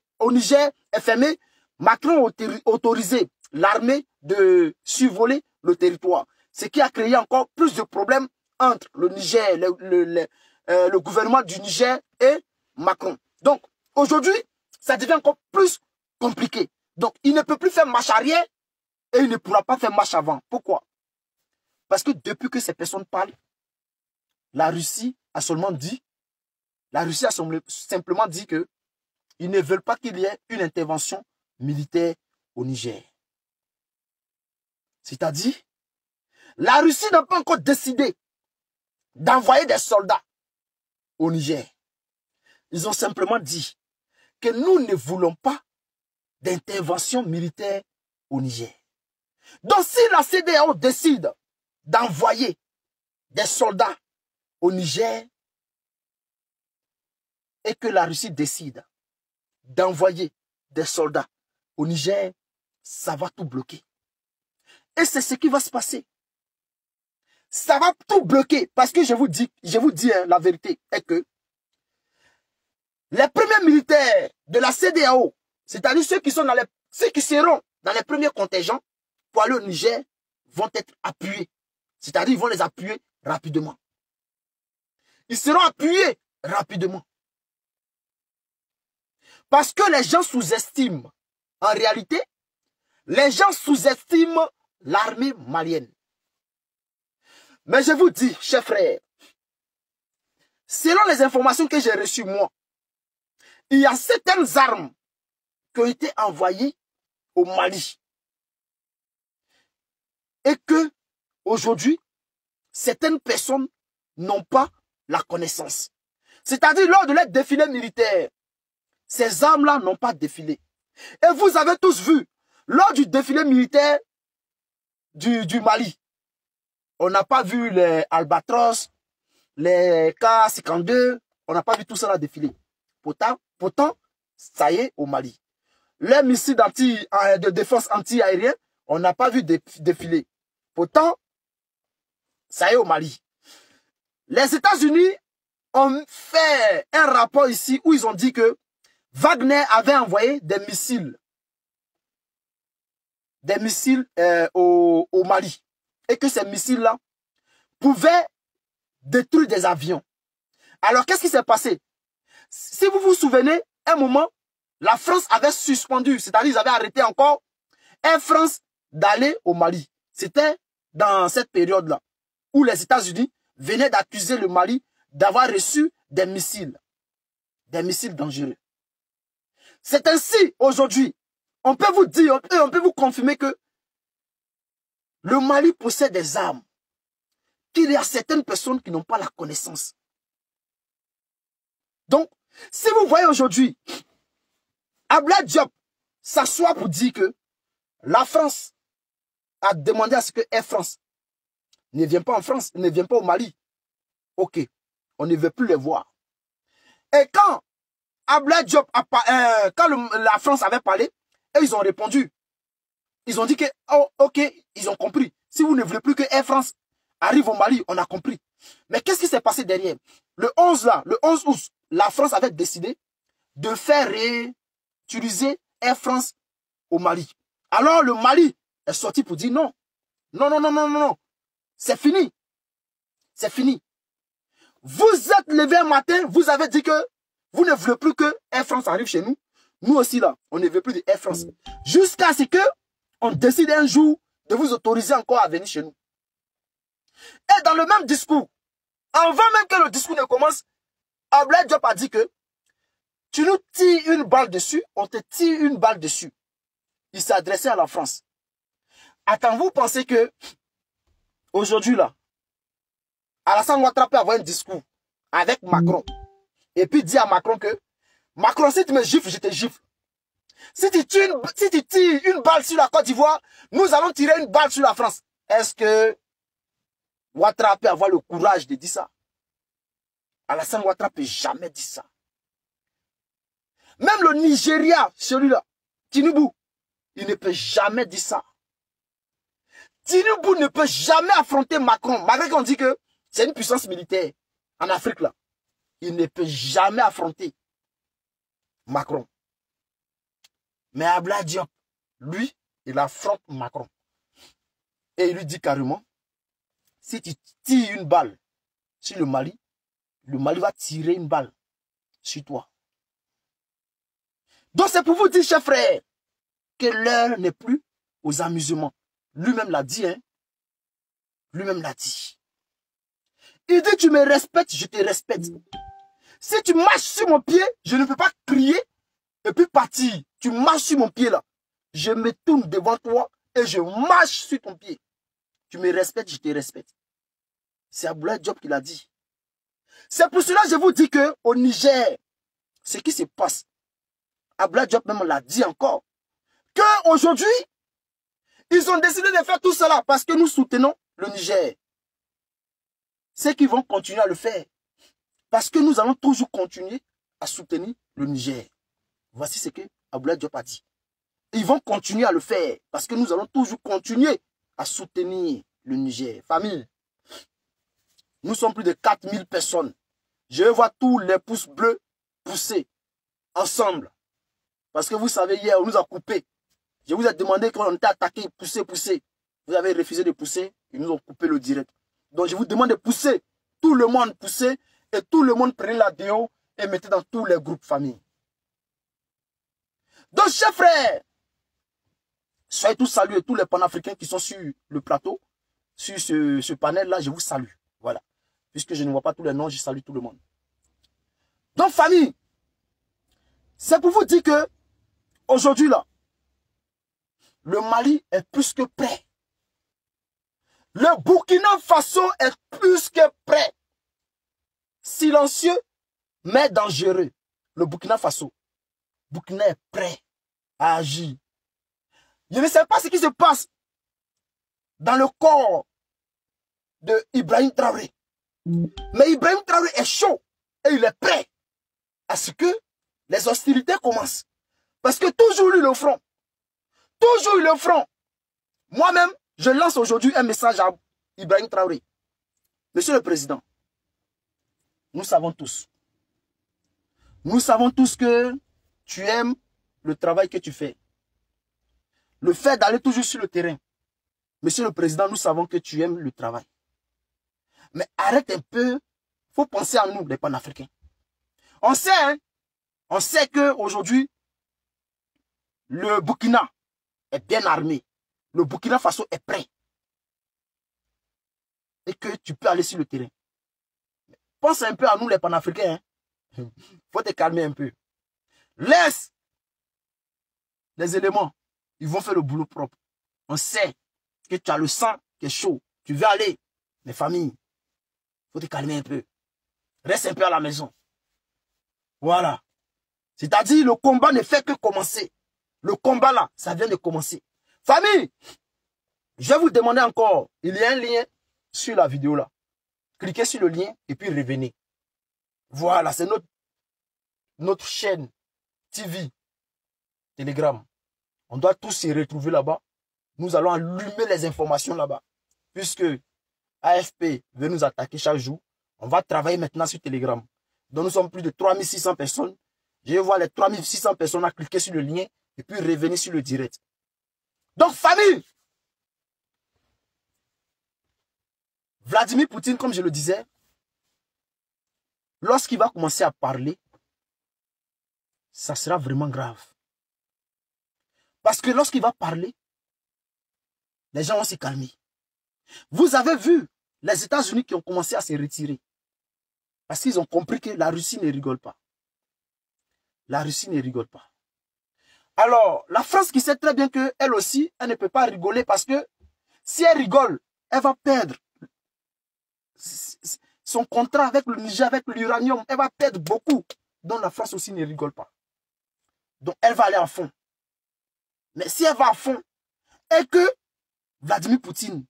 est fermé, Macron a autorisé l'armée de survoler le territoire. Ce qui a créé encore plus de problèmes entre le Niger, le gouvernement du Niger et Macron. Donc, aujourd'hui, ça devient encore plus compliqué. Donc, il ne peut plus faire marche arrière et il ne pourra pas faire marche avant. Pourquoi? Parce que depuis que ces personnes parlent, la Russie a seulement dit, que ils ne veulent pas qu'il y ait une intervention militaire au Niger. C'est-à-dire, la Russie n'a pas encore décidé d'envoyer des soldats au Niger. Ils ont simplement dit que nous ne voulons pas d'intervention militaire au Niger. Donc si la CEDEAO décide d'envoyer des soldats au Niger et que la Russie décide d'envoyer des soldats au Niger, ça va tout bloquer. Et c'est ce qui va se passer. Ça va tout bloquer. Parce que je vous dis hein, la vérité est que les premiers militaires de la CEDEAO, c'est-à-dire ceux qui seront dans les premiers contingents pour aller au Niger, vont être appuyés. C'est-à-dire ils vont les appuyer rapidement. Ils seront appuyés rapidement. Parce que les gens sous-estiment. En réalité, les gens sous-estiment l'armée malienne. Mais je vous dis, chers frères, selon les informations que j'ai reçues moi, il y a certaines armes qui ont été envoyées au Mali. Et que, aujourd'hui, certaines personnes n'ont pas la connaissance. C'est-à-dire, lors de leur défilé militaire, ces armes-là n'ont pas défilé. Et vous avez tous vu, lors du défilé militaire, du Mali. On n'a pas vu les Albatros, les K-52, on n'a pas vu tout ça là défiler. Pourtant, ça y est, au Mali. Les missiles de défense anti-aérienne, on n'a pas vu défiler. Pourtant, ça y est, au Mali. Les États-Unis ont fait un rapport ici où ils ont dit que Wagner avait envoyé des missiles au Mali. Et que ces missiles-là pouvaient détruire des avions. Alors, qu'est-ce qui s'est passé? Si vous vous souvenez, à un moment, la France avait suspendu, c'est-à-dire ils avaient arrêté encore Air France d'aller au Mali. C'était dans cette période-là où les États-Unis venaient d'accuser le Mali d'avoir reçu des missiles dangereux. C'est ainsi aujourd'hui, on peut vous dire, on peut vous confirmer que le Mali possède des armes qu'il y a certaines personnes qui n'ont pas la connaissance. Donc, si vous voyez aujourd'hui, Abla Diop s'assoit pour dire que la France a demandé à ce que Air France ne vienne pas en France, ne vienne pas au Mali. Ok, on ne veut plus les voir. Et quand Abla Diop la France avait parlé, et ils ont répondu. Ils ont dit que, oh, ok, ils ont compris. Si vous ne voulez plus que Air France arrive au Mali, on a compris. Mais qu'est-ce qui s'est passé derrière? Le 11 août, la France avait décidé de faire réutiliser Air France au Mali. Alors le Mali est sorti pour dire non. Non, non, non, non, non, non. C'est fini. C'est fini. Vous êtes levé un matin, vous avez dit que vous ne voulez plus que Air France arrive chez nous. Nous aussi là, on ne veut plus de Air France. Jusqu'à ce que on décide un jour de vous autoriser encore à venir chez nous. Et dans le même discours, avant même que le discours ne commence, Abla Diop a dit que tu nous tires une balle dessus, on te tire une balle dessus. Il s'adressait à la France. Attends, vous pensez que aujourd'hui là, Alassane Ouattara peut avoir un discours avec Macron et puis dire à Macron que Macron, si tu me gifles, je te gifle. Si tu tires une balle sur la Côte d'Ivoire, nous allons tirer une balle sur la France. Est-ce que Ouattara peut avoir le courage de dire ça? Alassane Ouattara ne peut jamais dire ça. Même le Nigeria, celui-là, Tinubu, il ne peut jamais dire ça. Tinubu ne peut jamais affronter Macron, malgré qu'on dit que c'est une puissance militaire en Afrique là. Il ne peut jamais affronter Macron. Mais Abla Diop, lui, il affronte Macron. Et il lui dit carrément, si tu tires une balle sur le Mali va tirer une balle sur toi. Donc c'est pour vous dire, chers frères, que l'heure n'est plus aux amusements. Lui-même l'a dit, hein. Lui-même l'a dit. Il dit, tu me respectes, je te respecte. Si tu marches sur mon pied, je ne peux pas crier et puis partir. Tu marches sur mon pied là. Je me tourne devant toi et je marche sur ton pied. Tu me respectes, je te respecte. C'est Abdoulaye Diop qui l'a dit. C'est pour cela que je vous dis qu'au Niger, ce qui se passe, Abdoulaye Diop même l'a dit encore, qu'aujourd'hui, ils ont décidé de faire tout cela parce que nous soutenons le Niger. C'est qu'ils vont continuer à le faire parce que nous allons toujours continuer à soutenir le Niger. Voici ce que Abdoulaye Diop a dit. Ils vont continuer à le faire parce que nous allons toujours continuer à soutenir le Niger. Famille, nous sommes plus de 4000 personnes. Je vois tous les pouces bleus pousser ensemble. Parce que vous savez, hier, on nous a coupé. Je vous ai demandé qu'on était attaqué, pousser, pousser. Vous avez refusé de pousser, ils nous ont coupé le direct. Donc je vous demande de pousser. Tout le monde pousser et tout le monde prenez la vidéo et mettez dans tous les groupes famille. Donc, chers frères, soyez tous salués, tous les panafricains qui sont sur le plateau, sur ce panel-là, je vous salue. Voilà. Puisque je ne vois pas tous les noms, je salue tout le monde. Donc, famille, c'est pour vous dire que, aujourd'hui, là, le Mali est plus que prêt. Le Burkina Faso est plus que prêt. Silencieux, mais dangereux. Le Burkina Faso. Burkina est prêt à agir. Je ne sais pas ce qui se passe dans le corps de Ibrahim Traoré. Mais Ibrahim Traoré est chaud et il est prêt à ce que les hostilités commencent. Parce que toujours lui le front. Toujours le front. Moi-même, je lance aujourd'hui un message à Ibrahim Traoré. Monsieur le Président, nous savons tous que tu aimes le travail que tu fais. Le fait d'aller toujours sur le terrain. Monsieur le Président, nous savons que tu aimes le travail. Mais arrête un peu, il faut penser à nous, les panafricains. On sait, hein? On sait qu'aujourd'hui, le Burkina est bien armé. Le Burkina Faso est prêt. Et que tu peux aller sur le terrain. Pense un peu à nous, les panafricains. Hein? Faut te calmer un peu. Laisse les éléments. Ils vont faire le boulot propre. On sait que tu as le sang qui est chaud. Tu veux aller. Les familles. Faut te calmer un peu. Reste un peu à la maison. Voilà. C'est-à-dire, le combat ne fait que commencer. Le combat là, ça vient de commencer. Famille, je vais vous demander encore. Il y a un lien sur la vidéo là. Cliquez sur le lien et puis revenez. Voilà, c'est notre chaîne TV, Telegram. On doit tous se retrouver là-bas. Nous allons allumer les informations là-bas. Puisque AFP veut nous attaquer chaque jour. On va travailler maintenant sur Telegram. Donc nous sommes plus de 3600 personnes. Je vais voir les 3600 personnes à cliquer sur le lien et puis revenir sur le direct. Donc, famille, Vladimir Poutine, comme je le disais, lorsqu'il va commencer à parler, ça sera vraiment grave. Parce que lorsqu'il va parler, les gens vont se calmer. Vous avez vu les États-Unis qui ont commencé à se retirer. Parce qu'ils ont compris que la Russie ne rigole pas. La Russie ne rigole pas. Alors, la France qui sait très bien qu'elle aussi, elle ne peut pas rigoler parce que si elle rigole, elle va perdre son contrat avec le Niger, avec l'uranium. Elle va perdre beaucoup. Donc, la France aussi ne rigole pas. Donc, elle va aller à fond. Mais si elle va à fond et que Vladimir Poutine,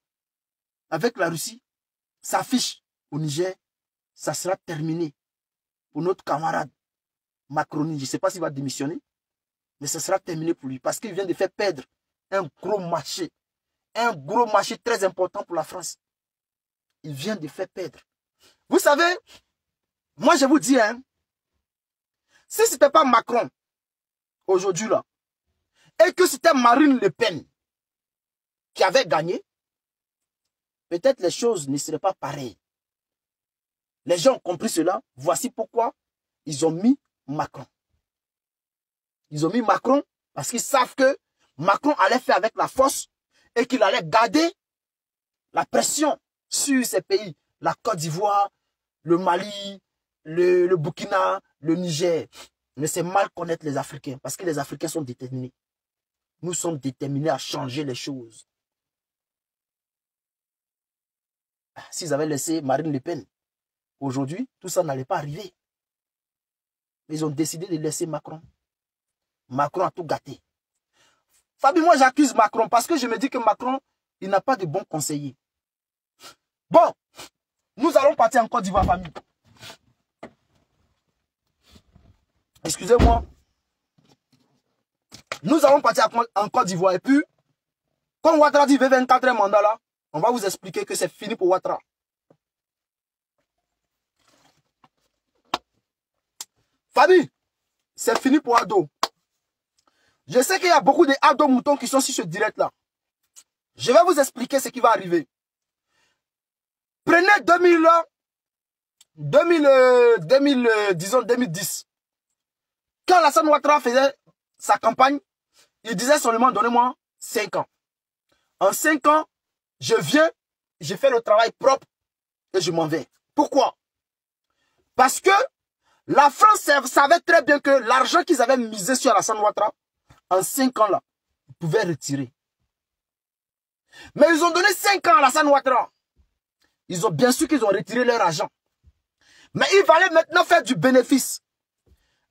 avec la Russie, s'affiche au Niger, ça sera terminé pour notre camarade Macron. Je ne sais pas s'il va démissionner. Mais ce sera terminé pour lui. Parce qu'il vient de faire perdre un gros marché. Un gros marché très important pour la France. Il vient de faire perdre. Vous savez, moi je vous dis, hein, si ce n'était pas Macron, aujourd'hui là, et que c'était Marine Le Pen qui avait gagné, peut-être les choses ne seraient pas pareilles. Les gens ont compris cela. Voici pourquoi ils ont mis Macron. Ils ont mis Macron parce qu'ils savent que Macron allait faire avec la force et qu'il allait garder la pression sur ces pays. La Côte d'Ivoire, le Mali, le Burkina, le Niger. Mais c'est mal connaître les Africains parce que les Africains sont déterminés. Nous sommes déterminés à changer les choses. S'ils avaient laissé Marine Le Pen, aujourd'hui, tout ça n'allait pas arriver. Mais ils ont décidé de laisser Macron. Macron a tout gâté. Fabien, moi j'accuse Macron parce que je me dis que Macron, il n'a pas de bons conseillers. Bon, nous allons partir en Côte d'Ivoire, famille. Excusez-moi. Nous allons partir en Côte d'Ivoire. Et puis, quand Ouattara dit V24e mandat là, on va vous expliquer que c'est fini pour Ouattara. Fabien, c'est fini pour Ado. Je sais qu'il y a beaucoup de Ado moutons qui sont sur ce direct-là. Je vais vous expliquer ce qui va arriver. Prenez 2010. Quand Alassane Ouattara faisait sa campagne, il disait seulement, donnez-moi 5 ans. En 5 ans, je viens, je fais le travail propre et je m'en vais. Pourquoi? Parce que la France savait très bien que l'argent qu'ils avaient misé sur Alassane Ouattara, en 5 ans là, ils pouvaient retirer. Mais ils ont donné 5 ans à Alassane Ouattara. Ils ont bien sûr qu'ils ont retiré leur argent. Mais il fallait maintenant faire du bénéfice.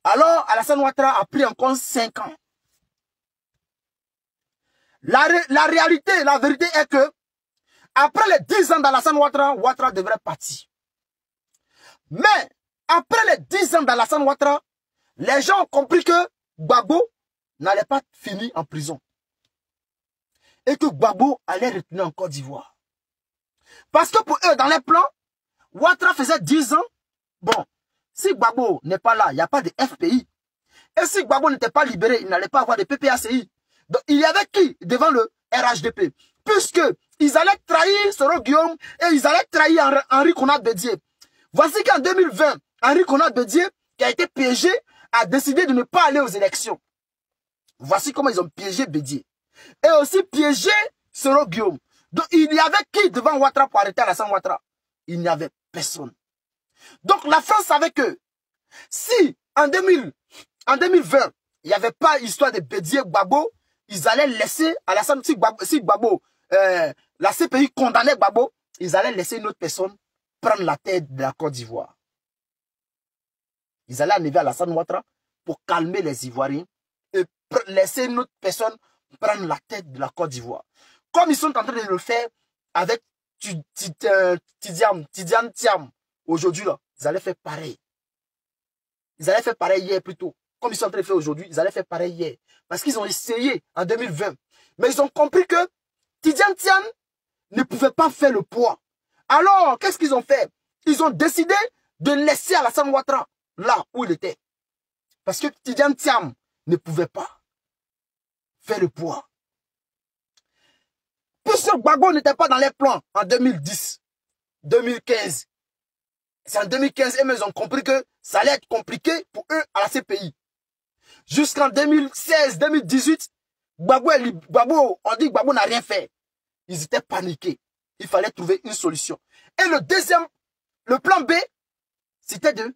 Alors Alassane Ouattara a pris en compte 5 ans. La réalité, la vérité est que après les 10 ans d'Alassane Ouattara, Ouattara devrait partir. Mais après les 10 ans d'Alassane Ouattara, les gens ont compris que Gbagbo n'allait pas finir en prison. Et que Gbagbo allait retenir en Côte d'Ivoire. Parce que pour eux, dans les plans, Ouattara faisait 10 ans. Bon, si Gbagbo n'est pas là, il n'y a pas de FPI. Et si Gbagbo n'était pas libéré, il n'allait pas avoir de PPACI. Donc, il y avait qui devant le RHDP? Puisque ils allaient trahir Soro Guillaume et ils allaient trahir Henri Conan Bédier. Voici qu'en 2020, Henri Conan Bédier, qui a été piégé, a décidé de ne pas aller aux élections. Voici comment ils ont piégé Bédier. Et aussi piégé Soro Guillaume. Donc, il y avait qui devant Ouattara pour arrêter Alassane Ouattara? Il n'y avait personne. Donc, la France savait que si en 2020, il n'y avait pas histoire de Bédier Gbagbo, ils allaient laisser Alassane, la CPI condamnait Gbagbo, ils allaient laisser une autre personne prendre la tête de la Côte d'Ivoire. Ils allaient enlever Alassane Ouattara pour calmer les Ivoiriens et laisser une autre personne prendre la tête de la Côte d'Ivoire. Comme ils sont en train de le faire avec Tidjane Thiam aujourd'hui, là, ils allaient faire pareil. Ils allaient faire pareil hier plutôt. Comme ils sont en train de faire aujourd'hui, ils allaient faire pareil hier. Parce qu'ils ont essayé en 2020. Mais ils ont compris que Tidjane Thiam ne pouvait pas faire le poids. Alors, qu'est-ce qu'ils ont fait? Ils ont décidé de laisser Alassane Ouattara là où il était. Parce que Tidjane Thiam ne pouvait pas faire le poids. Puisque Gbagbo n'était pas dans les plans en 2010, 2015. C'est en 2015, ils ont compris que ça allait être compliqué pour eux à la CPI. Jusqu'en 2016, 2018, Gbagbo, on dit que Gbagbo n'a rien fait. Ils étaient paniqués. Il fallait trouver une solution. Et le deuxième, le plan B, c'était de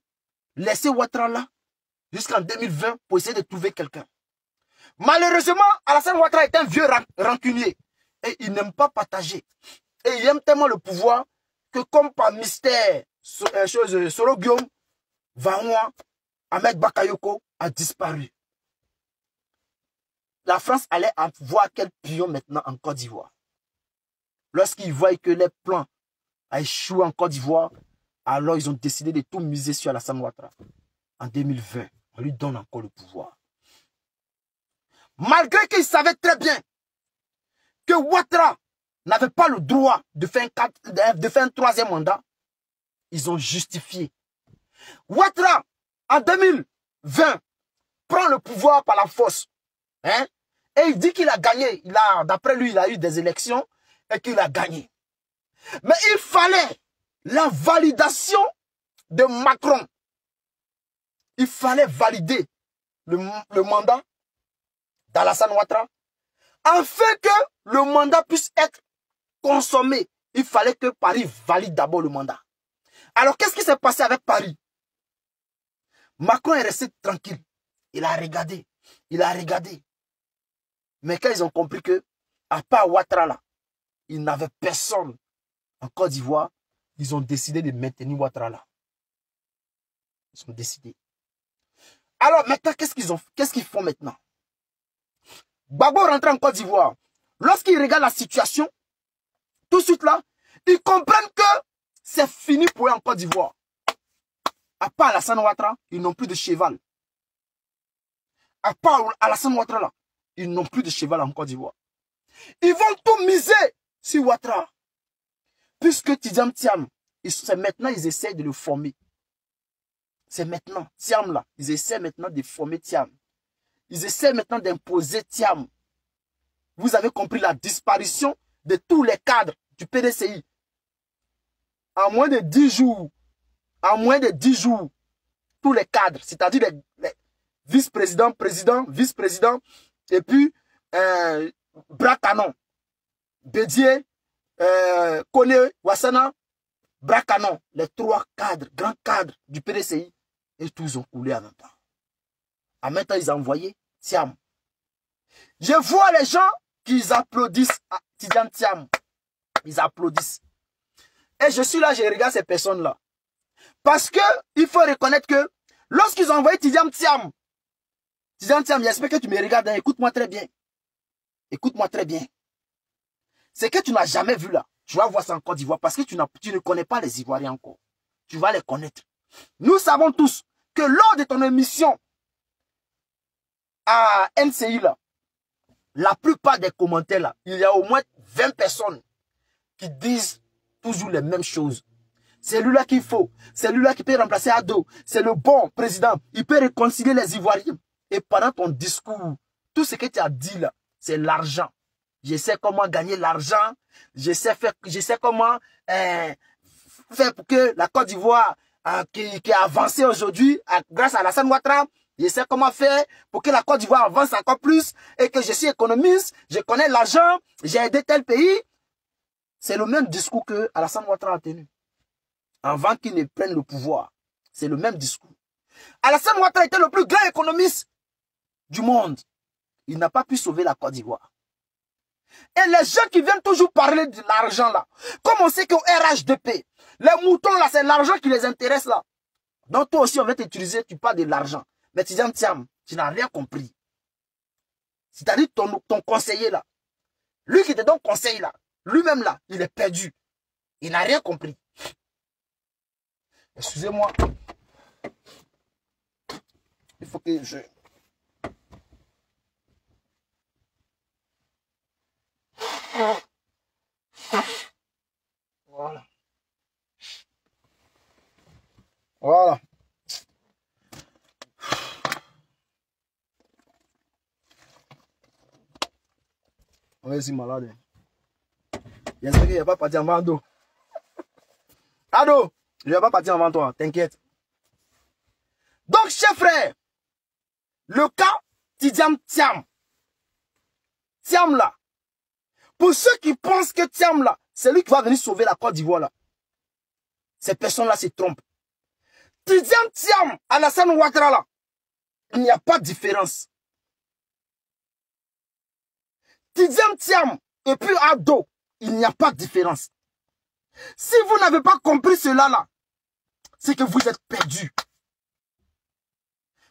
laisser Ouattara là jusqu'en 2020 pour essayer de trouver quelqu'un. Malheureusement, Alassane Ouattara est un vieux rancunier. Et il n'aime pas partager. Et il aime tellement le pouvoir que comme par mystère, Soro Guillaume, Vahoua, Ahmed Bakayoko a disparu. La France allait voir quel pion maintenant en Côte d'Ivoire. Lorsqu'ils voient que les plans a échoué en Côte d'Ivoire, alors ils ont décidé de tout miser sur Alassane Ouattara. En 2020, on lui donne encore le pouvoir. Malgré qu'ils savaient très bien que Ouattara n'avait pas le droit de faire un troisième mandat, ils ont justifié. Ouattara, en 2020, prend le pouvoir par la force. Hein, et il dit qu'il a gagné. D'après lui, il a eu des élections et qu'il a gagné. Mais il fallait la validation de Macron. Il fallait valider le mandat d'Alassane Ouattara, afin que le mandat puisse être consommé, il fallait que Paris valide d'abord le mandat. Alors, qu'est-ce qui s'est passé avec Paris? Macron est resté tranquille. Il a regardé. Il a regardé. Mais quand ils ont compris que, à part Ouattara là, il n'avait personne en Côte d'Ivoire, ils ont décidé de maintenir Ouattara là. Ils ont décidé. Alors, maintenant, qu'est-ce qu'ils font maintenant? Gbagbo rentre en Côte d'Ivoire. Lorsqu'ils regardent la situation, tout de suite là, ils comprennent que c'est fini pour eux en Côte d'Ivoire. À part Alassane Ouattara, ils n'ont plus de cheval. À part Alassane Ouattara là, ils n'ont plus de cheval en Côte d'Ivoire. Ils vont tout miser sur Ouattara. Puisque Tidjane Thiam, c'est maintenant ils essaient de le former. C'est maintenant, Thiam là, ils essaient maintenant de former Thiam. Ils essaient maintenant d'imposer Thiam. Vous avez compris la disparition de tous les cadres du PDCI. En moins de 10 jours, en moins de 10 jours, tous les cadres, c'est-à-dire les vice-présidents, présidents, vice-présidents, et puis Brakanon, Bédier, Kone, Wassana, Brakanon, les trois cadres, grands cadres du PDCI, et tous ont coulé en même temps. En même temps, ils ont envoyé Thiam. Je vois les gens qui applaudissent à Tidjane Thiam. Ils applaudissent. Et je suis là, je regarde ces personnes-là. Parce que il faut reconnaître que lorsqu'ils ont envoyé Tidjane Thiam, j'espère que tu me regardes, hein, écoute-moi très bien. Écoute-moi très bien. C'est que tu n'as jamais vu là. Tu vas voir ça en Côte d'Ivoire parce que tu ne connais pas les Ivoiriens encore. Tu vas les connaître. Nous savons tous que lors de ton émission à NCI là, la plupart des commentaires là, il y a au moins 20 personnes qui disent toujours les mêmes choses. C'est lui-là qu'il faut, c'est lui-là qui peut remplacer Ado, c'est le bon président, il peut réconcilier les Ivoiriens. Et pendant ton discours, tout ce que tu as dit là, c'est l'argent. Je sais comment gagner l'argent, je sais comment faire pour que la Côte d'Ivoire qui a avancé aujourd'hui grâce à Alassane Ouattara, je sais comment faire pour que la Côte d'Ivoire avance encore plus et que je suis économiste, je connais l'argent, j'ai aidé tel pays. C'est le même discours que Alassane Ouattara a tenu avant qu'il ne prenne le pouvoir. C'est le même discours. Alassane Ouattara était le plus grand économiste du monde. Il n'a pas pu sauver la Côte d'Ivoire. Et les gens qui viennent toujours parler de l'argent là, comme on sait qu'au RHDP, les moutons là, c'est l'argent qui les intéresse là. Donc toi aussi on va t'utiliser, tu parles de l'argent. Mais Tidjane Thiam, tu n'as rien compris. C'est-à-dire ton conseiller là, lui qui te donne conseil là, lui-même là, il est perdu. Il n'a rien compris. Excusez-moi. Il faut que je... Voilà. Voilà. On est ici malade. J'espère qu'il n'y a pas parti avant Ado. Ado, je ne vais pas partir avant toi, t'inquiète. Donc, chers frères, le cas Tidjane Thiam. Thiam là. Pour ceux qui pensent que Thiam là, c'est lui qui va venir sauver la Côte d'Ivoire là. Ces personnes-là se trompent. Tidjane Thiam, Alassane Ouattara là, il n'y a pas de différence. Tidjane Thiam et puis Ado, il n'y a pas de différence. Si vous n'avez pas compris cela là, c'est que vous êtes perdus.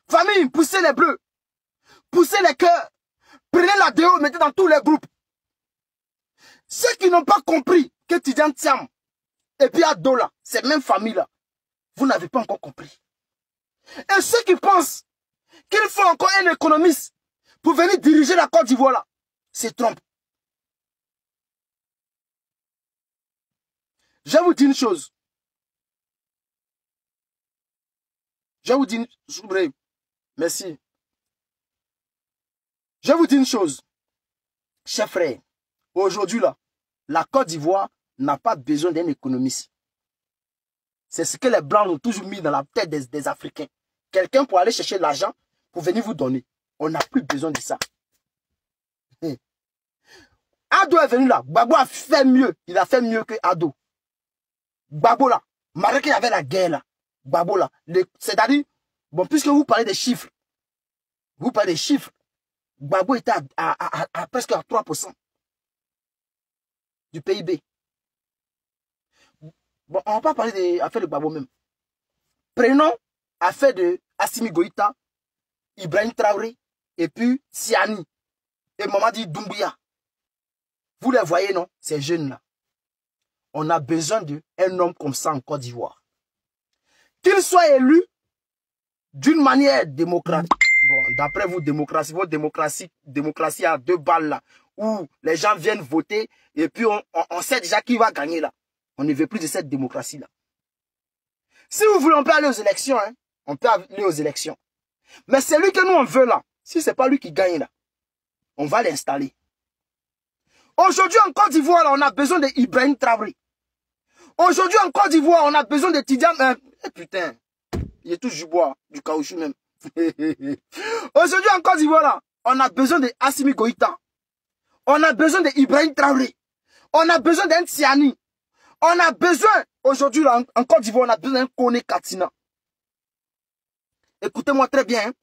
Famille, poussez les bleus, poussez les cœurs, prenez la déo, mettez dans tous les groupes. Ceux qui n'ont pas compris que Tidjane Thiam et puis Ado là, ces mêmes familles là, vous n'avez pas encore compris. Et ceux qui pensent qu'il faut encore un économiste pour venir diriger la Côte d'Ivoire là, se trompent. Je vais vous dire une chose. Je vais vous dire une... Merci. Je vais vous dire une chose. Chers frères, aujourd'hui là, la Côte d'Ivoire n'a pas besoin d'un économiste. C'est ce que les Blancs ont toujours mis dans la tête des Africains. Quelqu'un pour aller chercher l'argent, pour venir vous donner. On n'a plus besoin de ça. Ado est venu là. Gbagbo a fait mieux. Il a fait mieux que Ado. Gbagbo là, malgré qu'il y avait la guerre là, Gbagbo là, c'est-à-dire, bon, puisque vous parlez des chiffres, Gbagbo était à presque à 3% du PIB. Bon, on va pas parler des affaires de Gbagbo même. Prenons affaire de Assimi Goïta, Ibrahim Traoré, et puis Tchiani, et Mamadi Doumbouya. Vous les voyez, non, ces jeunes là. On a besoin d'un homme comme ça en Côte d'Ivoire. Qu'il soit élu d'une manière démocratique. Bon, d'après vous, démocratie, votre démocratie à deux balles là, où les gens viennent voter et puis on sait déjà qui va gagner là. On ne veut plus de cette démocratie là. Si vous voulez, on peut aller aux élections, hein, on peut aller aux élections. Mais celui que nous on veut là, si ce n'est pas lui qui gagne là, on va l'installer. Aujourd'hui en Côte d'Ivoire, on a besoin d'Ibrahim Traoré. Aujourd'hui en Côte d'Ivoire, on a besoin de Tidjane. Eh putain, il est tout du bois, du caoutchouc même. Aujourd'hui en Côte d'Ivoire, on a besoin de Assimi Goïta. On a besoin d'Ibrahim Traoré. On a besoin d'un Tchiani. On a besoin, aujourd'hui en Côte d'Ivoire, on a besoin d'un Kone Katina. Écoutez-moi très bien. Hein.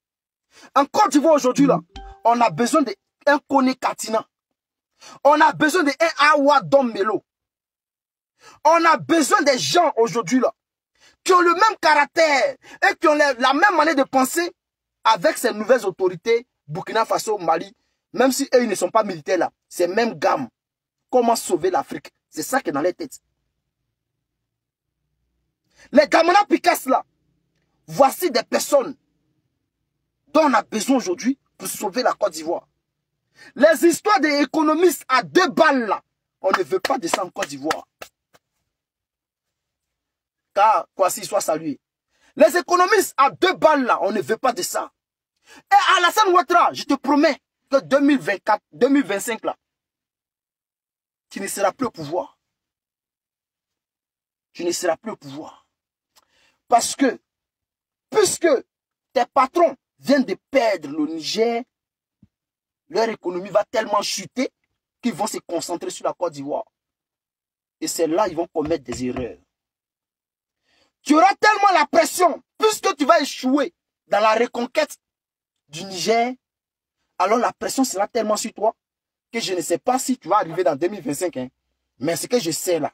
En Côte d'Ivoire aujourd'hui, on a besoin d'un Kone Katina. On a besoin d'un Awa Domelo. On a besoin des gens aujourd'hui là qui ont le même caractère et qui ont la même manière de penser avec ces nouvelles autorités Burkina Faso, Mali, même si eux ils ne sont pas militaires là, c'est même gamme. Comment sauver l'Afrique? C'est ça qui est dans les têtes. Les Gamana Picasso là, voici des personnes dont on a besoin aujourd'hui pour sauver la Côte d'Ivoire. Les histoires des économistes à deux balles là, on ne veut pas de ça en Côte d'Ivoire. Car quoi s'il soit salué. Les économistes à deux balles là, on ne veut pas de ça. Et Alassane Ouattara, je te promets que 2024, 2025 là, tu ne seras plus au pouvoir. Tu ne seras plus au pouvoir. Parce que, puisque tes patrons viennent de perdre le Niger, leur économie va tellement chuter qu'ils vont se concentrer sur la Côte d'Ivoire. Et c'est là qu'ils vont commettre des erreurs. Tu auras tellement la pression, puisque tu vas échouer dans la reconquête du Niger, alors la pression sera tellement sur toi que je ne sais pas si tu vas arriver dans 2025. Hein. Mais ce que je sais là,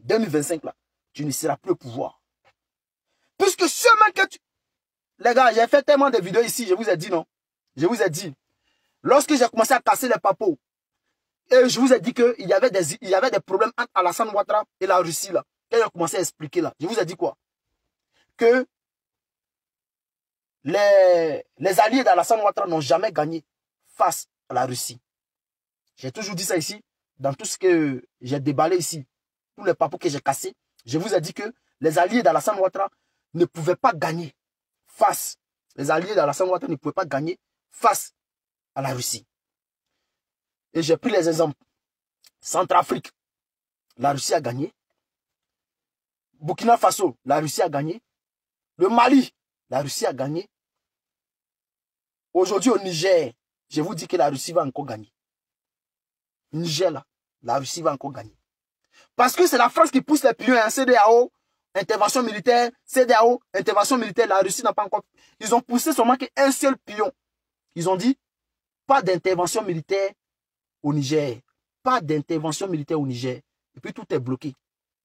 2025 là, tu ne seras plus au pouvoir. Puisque seulement que tu... Les gars, j'ai fait tellement de vidéos ici, je vous ai dit non. Je vous ai dit, lorsque j'ai commencé à casser les papos, et je vous ai dit qu'il y avait des problèmes entre Alassane Ouattara et la Russie là. Quand j'ai commencé à expliquer là, je vous ai dit quoi? Que les alliés d'Alassane Ouattara n'ont jamais gagné face à la Russie. J'ai toujours dit ça ici, dans tout ce que j'ai déballé ici, tous les papos que j'ai cassés, je vous ai dit que les alliés d'Alassane Ouattara ne pouvaient pas gagner face. Les alliés d'Alassane Ouattara ne pouvaient pas gagner face à la Russie. Et j'ai pris les exemples. Centrafrique, la Russie a gagné. Burkina Faso, la Russie a gagné. Le Mali, la Russie a gagné. Aujourd'hui au Niger, je vous dis que la Russie va encore gagner. Niger là, la Russie va encore gagner. Parce que c'est la France qui pousse les pions en CEDEAO, intervention militaire, CEDEAO, intervention militaire, la Russie n'a pas encore... Ils ont poussé seulement qu'un seul pion. Ils ont dit, pas d'intervention militaire au Niger. Pas d'intervention militaire au Niger. Et puis tout est bloqué.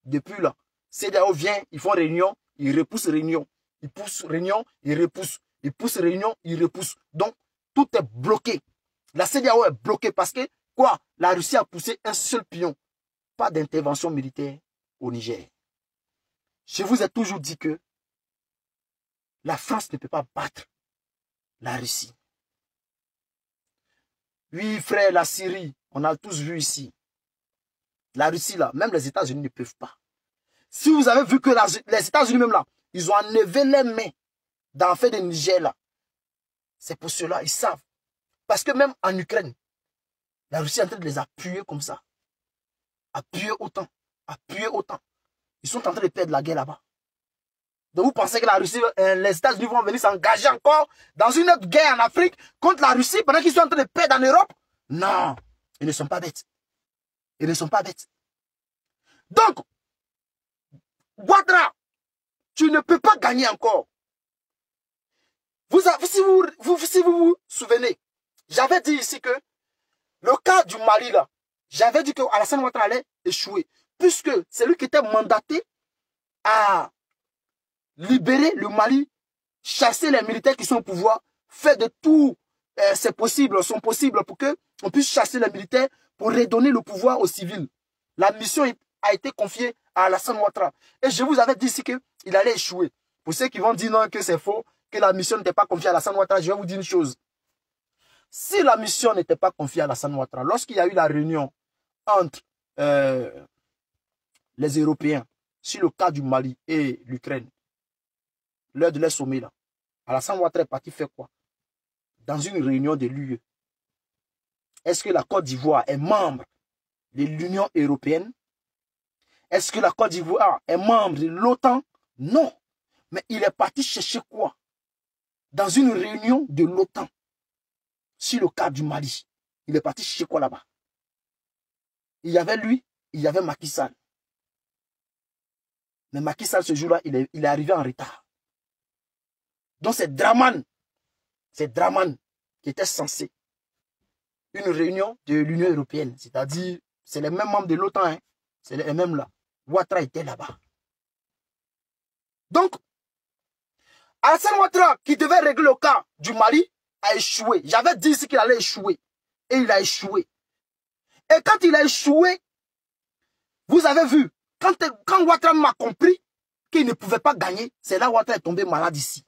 Depuis là, CEDEAO vient, ils font réunion, ils repoussent réunion. Ils poussent réunion, ils repoussent. Ils poussent réunion, ils repoussent. Donc, tout est bloqué. La CEDEAO est bloquée parce que, quoi? La Russie a poussé un seul pion. Pas d'intervention militaire au Niger. Je vous ai toujours dit que la France ne peut pas battre la Russie. Oui, frère, la Syrie, on a tous vu ici. La Russie, là, même les États-Unis ne peuvent pas. Si vous avez vu que les États-Unis, même là, ils ont enlevé les mains dans l'affaire de Niger, là. C'est pour cela, ils savent. Parce que même en Ukraine, la Russie est en train de les appuyer comme ça. Appuyer autant, appuyer autant. Ils sont en train de perdre la guerre là-bas. Donc vous pensez que la Russie, les États-Unis vont venir s'engager encore dans une autre guerre en Afrique contre la Russie pendant qu'ils sont en train de perdre en Europe? Non, ils ne sont pas bêtes. Ils ne sont pas bêtes. Donc, Ouattara, tu ne peux pas gagner encore. Si vous vous souvenez, j'avais dit ici que le cas du Mali là, j'avais dit qu'Alassane Ouattara allait échouer. Puisque c'est lui qui était mandaté à libérer le Mali, chasser les militaires qui sont au pouvoir, faire de tout c'est possible, son possible pour qu'on puisse chasser les militaires pour redonner le pouvoir aux civils. La mission a été confiée à Alassane Ouattara. Et je vous avais dit ici qu'il allait échouer. Pour ceux qui vont dire non, que c'est faux, que la mission n'était pas confiée à Alassane Ouattara, je vais vous dire une chose. Si la mission n'était pas confiée à Alassane Ouattara, lorsqu'il y a eu la réunion entre les Européens, sur le cas du Mali et l'Ukraine, l'heure de leur sommet là, Alassane Ouattara est parti faire quoi? Dans une réunion de l'UE. Est-ce que la Côte d'Ivoire est membre de l'Union Européenne? Est-ce que la Côte d'Ivoire est membre de l'OTAN? Non. Mais il est parti chercher quoi? Dans une réunion de l'OTAN, sur le cas du Mali. Il est parti chercher quoi là-bas? Il y avait lui, il y avait Macky Sall. Mais Macky Sall, ce jour-là, il est arrivé en retard. Donc c'est Dramane qui était censé une réunion de l'Union Européenne. C'est-à-dire, c'est les mêmes membres de l'OTAN, hein. C'est les mêmes là. Ouattara était là-bas. Donc, Alassane Ouattara, qui devait régler le cas du Mali, a échoué. J'avais dit ici qu'il allait échouer. Et il a échoué. Et quand il a échoué, vous avez vu, Quand Ouattara m'a compris qu'il ne pouvait pas gagner, c'est là où Ouattara est tombé malade ici.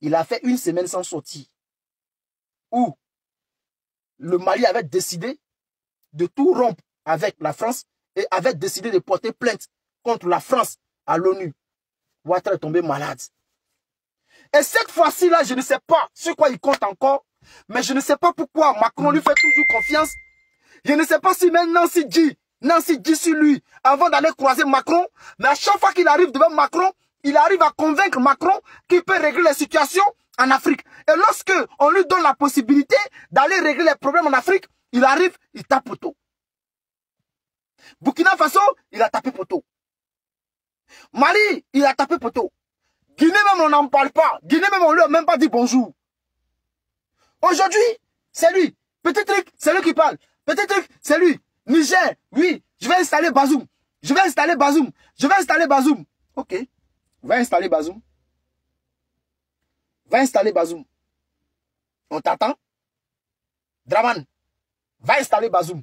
Il a fait une semaine sans sortir. où le Mali avait décidé de tout rompre avec la France et avait décidé de porter plainte contre la France à l'ONU. Ouattara est tombé malade. Et cette fois-ci, là, je ne sais pas sur quoi il compte encore, mais je ne sais pas pourquoi Macron lui fait toujours confiance. Je ne sais pas si même Nancy dit sur lui avant d'aller croiser Macron, mais à chaque fois qu'il arrive devant Macron, il arrive à convaincre Macron qu'il peut régler les situations en Afrique. Et lorsque on lui donne la possibilité d'aller régler les problèmes en Afrique, il arrive, il tape poteau. Burkina Faso, il a tapé poteau. Mali, il a tapé poteau. Guinée même, on n'en parle pas. Guinée même, on ne lui a même pas dit bonjour. Aujourd'hui, c'est lui. Petit truc, c'est lui qui parle. Petit truc, c'est lui. Niger, oui, je vais installer Bazoum. Je vais installer Bazoum. Je vais installer Bazoum. Ok, va installer Bazoum. Va installer Bazoum. On t'attend. Dramane, va installer Bazoum.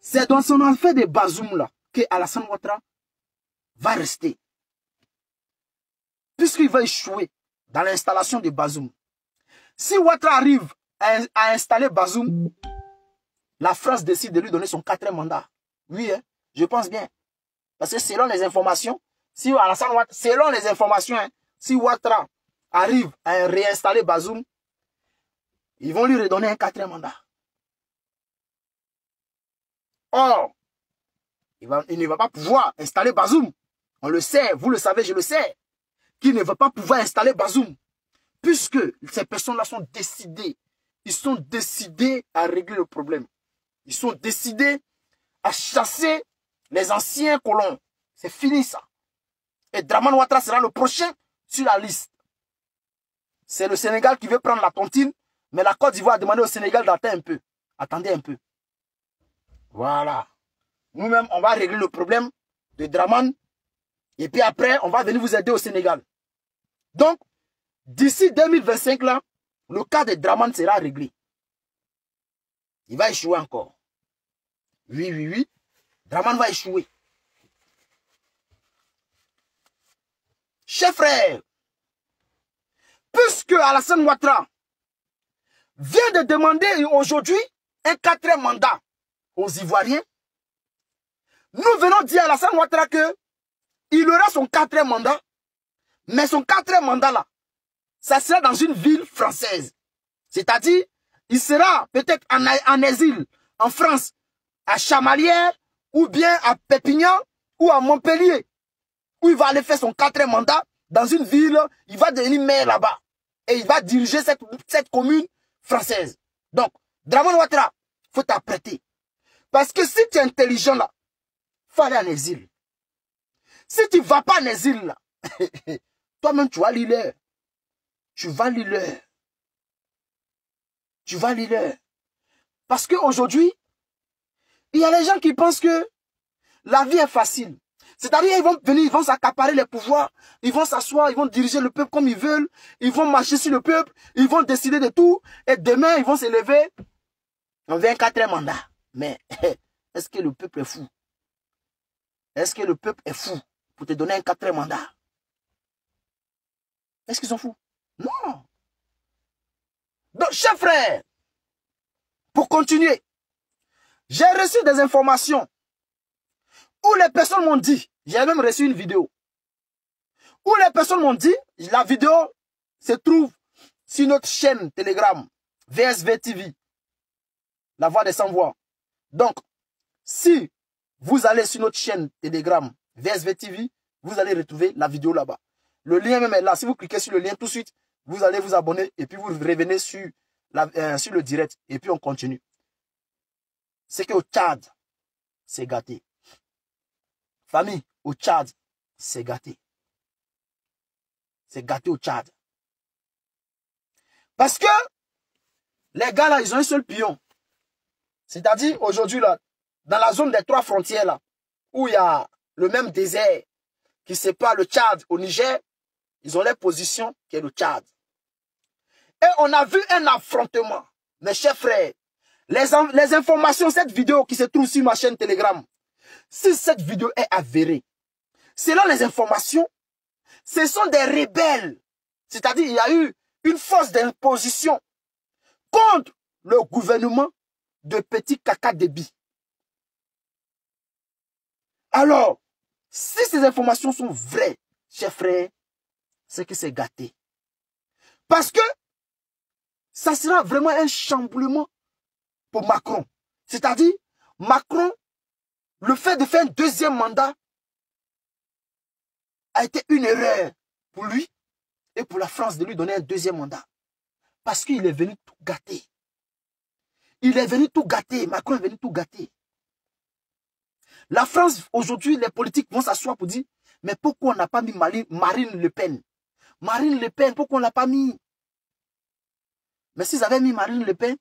C'est dans son affaire de Bazoum là que Alassane Ouattara va rester. Puisqu'il va échouer dans l'installation de Bazoum. Si Ouattara arrive à installer Bazoum, la France décide de lui donner son 4e mandat. Oui, hein, je pense bien. Parce que selon les informations, si Alassane Ouattara, selon les informations, hein, si Ouattara arrive à réinstaller Bazoum, ils vont lui redonner un 4e mandat. Or, il ne va pas pouvoir installer Bazoum. On le sait, vous le savez, je le sais, qu'il ne va pas pouvoir installer Bazoum. Puisque ces personnes-là sont décidées. Ils sont décidés à régler le problème. Ils sont décidés à chasser les anciens colons. C'est fini ça. Et Dramane Ouattara sera le prochain sur la liste. C'est le Sénégal qui veut prendre la tontine, mais la Côte d'Ivoire a demandé au Sénégal d'attendre un peu. Attendez un peu. Voilà. Nous-mêmes, on va régler le problème de Dramane. Et puis après, on va venir vous aider au Sénégal. Donc, d'ici 2025, là, le cas de Dramane sera réglé. Il va échouer encore. Oui. Dramane va échouer. Chers frères, puisque Alassane Ouattara vient de demander aujourd'hui un 4e mandat aux Ivoiriens, nous venons dire à Alassane Ouattara qu'il aura son 4e mandat, mais son 4e mandat là, ça sera dans une ville française. C'est-à-dire, il sera peut-être en exil en France, à Chamalières, ou bien à Perpignan, ou à Montpellier, où il va aller faire son 4e mandat dans une ville, il va devenir maire là-bas. Et il va diriger cette commune française. Donc, Dramane Ouattara, il faut t'apprêter. Parce que si tu es intelligent là, il faut aller en exil. Si tu ne vas pas en exil là, toi-même tu vas l'île. Tu vas l'îler. Parce qu'aujourd'hui, il y a les gens qui pensent que la vie est facile. C'est-à-dire qu'ils vont venir, ils vont s'accaparer les pouvoirs, ils vont s'asseoir, ils vont diriger le peuple comme ils veulent, ils vont marcher sur le peuple, ils vont décider de tout, et demain, ils vont se lever en 24e mandat. Mais est-ce que le peuple est fou? Est-ce que le peuple est fou pour te donner un 4e mandat? Est-ce qu'ils sont fous? Non. Donc, chers frères, pour continuer, j'ai reçu des informations où les personnes m'ont dit, j'ai même reçu une vidéo, où les personnes m'ont dit, la vidéo se trouve sur notre chaîne Telegram, VSV TV, la voix des sans voix. Donc, si vous allez sur notre chaîne Telegram, VSV TV, vous allez retrouver la vidéo là-bas. Le lien même est là. Si vous cliquez sur le lien tout de suite, vous allez vous abonner et puis vous revenez sur le direct. Et puis on continue. C'est qu'au Tchad, c'est gâté. Famille, au Tchad, c'est gâté. C'est gâté au Tchad. Parce que les gars là, ils ont un seul pion. C'est-à-dire aujourd'hui là, dans la zone des 3 frontières là, où il y a le même désert qui sépare le Tchad au Niger, ils ont leur position qui est le Tchad. Et on a vu un affrontement. Mes chers frères, les informations, cette vidéo qui se trouve sur ma chaîne Telegram, si cette vidéo est avérée, selon les informations, ce sont des rebelles. C'est-à-dire, il y a eu une force d'imposition contre le gouvernement de Petit Kaka Déby. Alors, si ces informations sont vraies, chers frères, c'est que c'est gâté. Parce que ça sera vraiment un chamboulement pour Macron. C'est-à-dire, Macron, le fait de faire un deuxième mandat a été une erreur pour lui et pour la France de lui donner un deuxième mandat. Parce qu'il est venu tout gâter. Il est venu tout gâter. Macron est venu tout gâter. La France, aujourd'hui, les politiques vont s'asseoir pour dire, mais pourquoi on n'a pas mis Marine Le Pen? Marine Le Pen, pourquoi on ne l'a pas mis? Mais s'ils avaient mis Marine Le Pen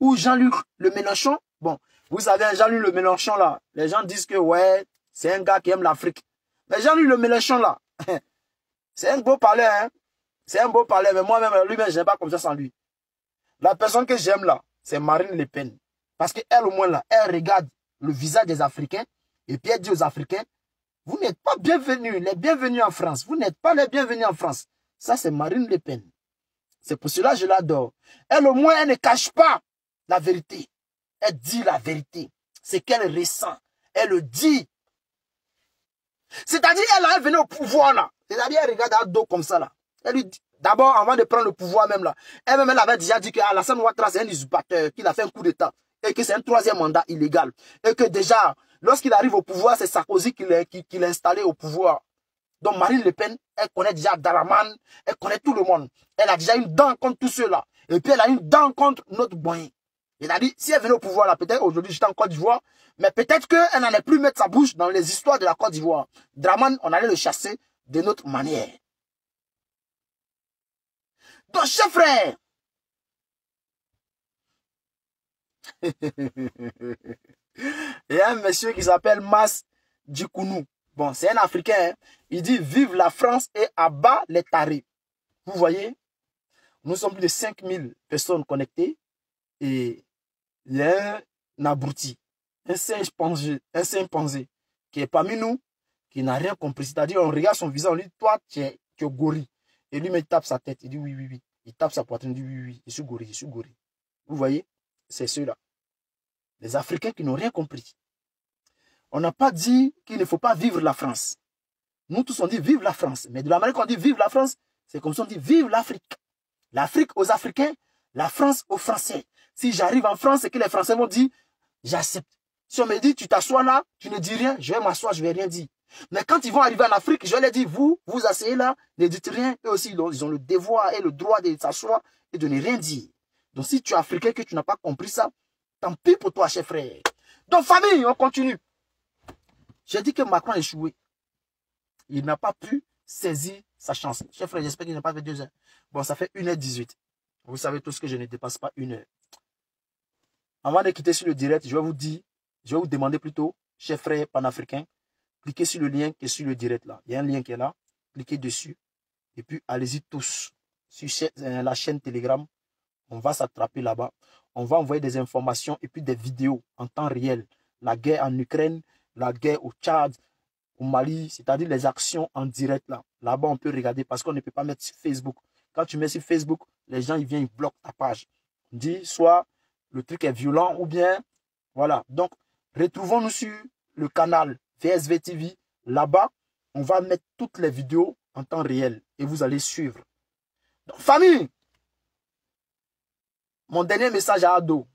ou Jean-Luc Le Mélenchon, bon, vous avez Jean-Luc Le Mélenchon là, les gens disent que ouais, c'est un gars qui aime l'Afrique. Mais Jean-Luc Le Mélenchon là, c'est un beau parler, hein. C'est un beau parler, mais moi-même, lui-même, je n'ai pas confiance en lui. La personne que j'aime là, c'est Marine Le Pen. Parce qu'elle, au moins là, elle regarde le visage des Africains et puis elle dit aux Africains, vous n'êtes pas bienvenus, les bienvenus en France. Vous n'êtes pas les bienvenus en France. Ça, c'est Marine Le Pen. C'est pour cela que je l'adore. Elle, au moins, elle ne cache pas la vérité. Elle dit la vérité. C'est qu'elle ressent. Elle le dit. C'est-à-dire, elle venait au pouvoir, là. C'est-à-dire, elle regarde à dos comme ça, là. Elle lui dit, d'abord, avant de prendre le pouvoir, même, là. Elle-même, elle avait déjà dit qu'Alassane Ouattara, c'est un usurpateur, qu'il a fait un coup d'État. Et que c'est un troisième mandat illégal. Et que déjà, lorsqu'il arrive au pouvoir, c'est Sarkozy qui l'a installé au pouvoir. Donc Marine Le Pen, elle connaît déjà Dramane, elle connaît tout le monde. Elle a déjà une dent contre tous ceux-là. Et puis elle a une dent contre notre Boigny. Elle a dit, si elle venait au pouvoir là, peut-être aujourd'hui j'étais en Côte d'Ivoire, mais peut-être qu'elle n'allait plus mettre sa bouche dans les histoires de la Côte d'Ivoire. Dramane, on allait le chasser de notre manière. Donc, chers frères, il y a un monsieur qui s'appelle Mas Djikounou. Bon, c'est un Africain, hein? Il dit « Vive la France et abat les tarifs ». Vous voyez, nous sommes plus de 5000 personnes connectées et il y a un abruti, un singe pensé qui est parmi nous, qui n'a rien compris. C'est-à-dire, on regarde son visage, on lui dit « Toi, tu es gorille ». Et lui, il tape sa tête, il dit « Oui, oui, oui ». Il tape sa poitrine, il dit « Oui, oui, je suis gorille, je suis gorille ». Vous voyez, c'est ceux-là. Les Africains qui n'ont rien compris. On n'a pas dit qu'il ne faut pas vivre la France. Nous tous on dit vive la France. Mais de la manière qu'on dit vive la France, c'est comme si on dit vive l'Afrique. L'Afrique aux Africains, la France aux Français. Si j'arrive en France, c'est que les Français vont dire, j'accepte. Si on me dit, tu t'assois là, tu ne dis rien, je vais m'asseoir, je ne vais rien dire. Mais quand ils vont arriver en Afrique, je leur dis, vous, vous asseyez là, ne dites rien. Eux aussi, ils ont le devoir et le droit de s'asseoir et de ne rien dire. Donc si tu es Africain et que tu n'as pas compris ça, tant pis pour toi, chers frères. Donc famille, on continue. J'ai dit que Macron a échoué. Il n'a pas pu saisir sa chance. Chers frères, j'espère qu'il n'a pas fait 2 heures. Bon, ça fait 1h18. Vous savez tous que je ne dépasse pas 1 heure. Avant de quitter sur le direct, je vais vous dire, je vais vous demander plutôt, chers frères panafricains, cliquez sur le lien qui est sur le direct là. Il y a un lien qui est là. Cliquez dessus. Et puis, allez-y tous sur la chaîne Telegram. On va s'attraper là-bas. On va envoyer des informations et puis des vidéos en temps réel. La guerre en Ukraine, la guerre au Tchad, au Mali, c'est-à-dire les actions en direct là. Là-bas, on peut regarder parce qu'on ne peut pas mettre sur Facebook. Quand tu mets sur Facebook, les gens, ils viennent, ils bloquent ta page. On dit soit le truc est violent ou bien, voilà. Donc, retrouvons-nous sur le canal VSV TV. Là-bas, on va mettre toutes les vidéos en temps réel et vous allez suivre. Donc, famille, mon dernier message à Ado.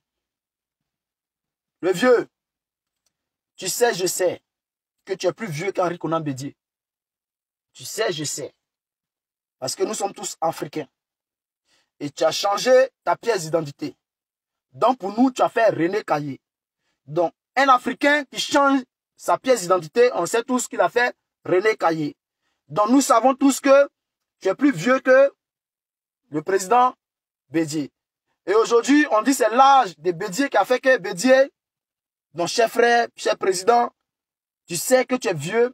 Le vieux. Tu sais, je sais que tu es plus vieux qu'Henri Conan Bédier. Tu sais, je sais. Parce que nous sommes tous Africains. Et tu as changé ta pièce d'identité. Donc, pour nous, tu as fait René Caillé. Donc, un Africain qui change sa pièce d'identité, on sait tous qu'il a fait René Caillé. Donc, nous savons tous que tu es plus vieux que le président Bédier. Et aujourd'hui, on dit c'est l'âge de Bédier qui a fait que Bédier... Donc, cher frère, cher président, tu sais que tu es vieux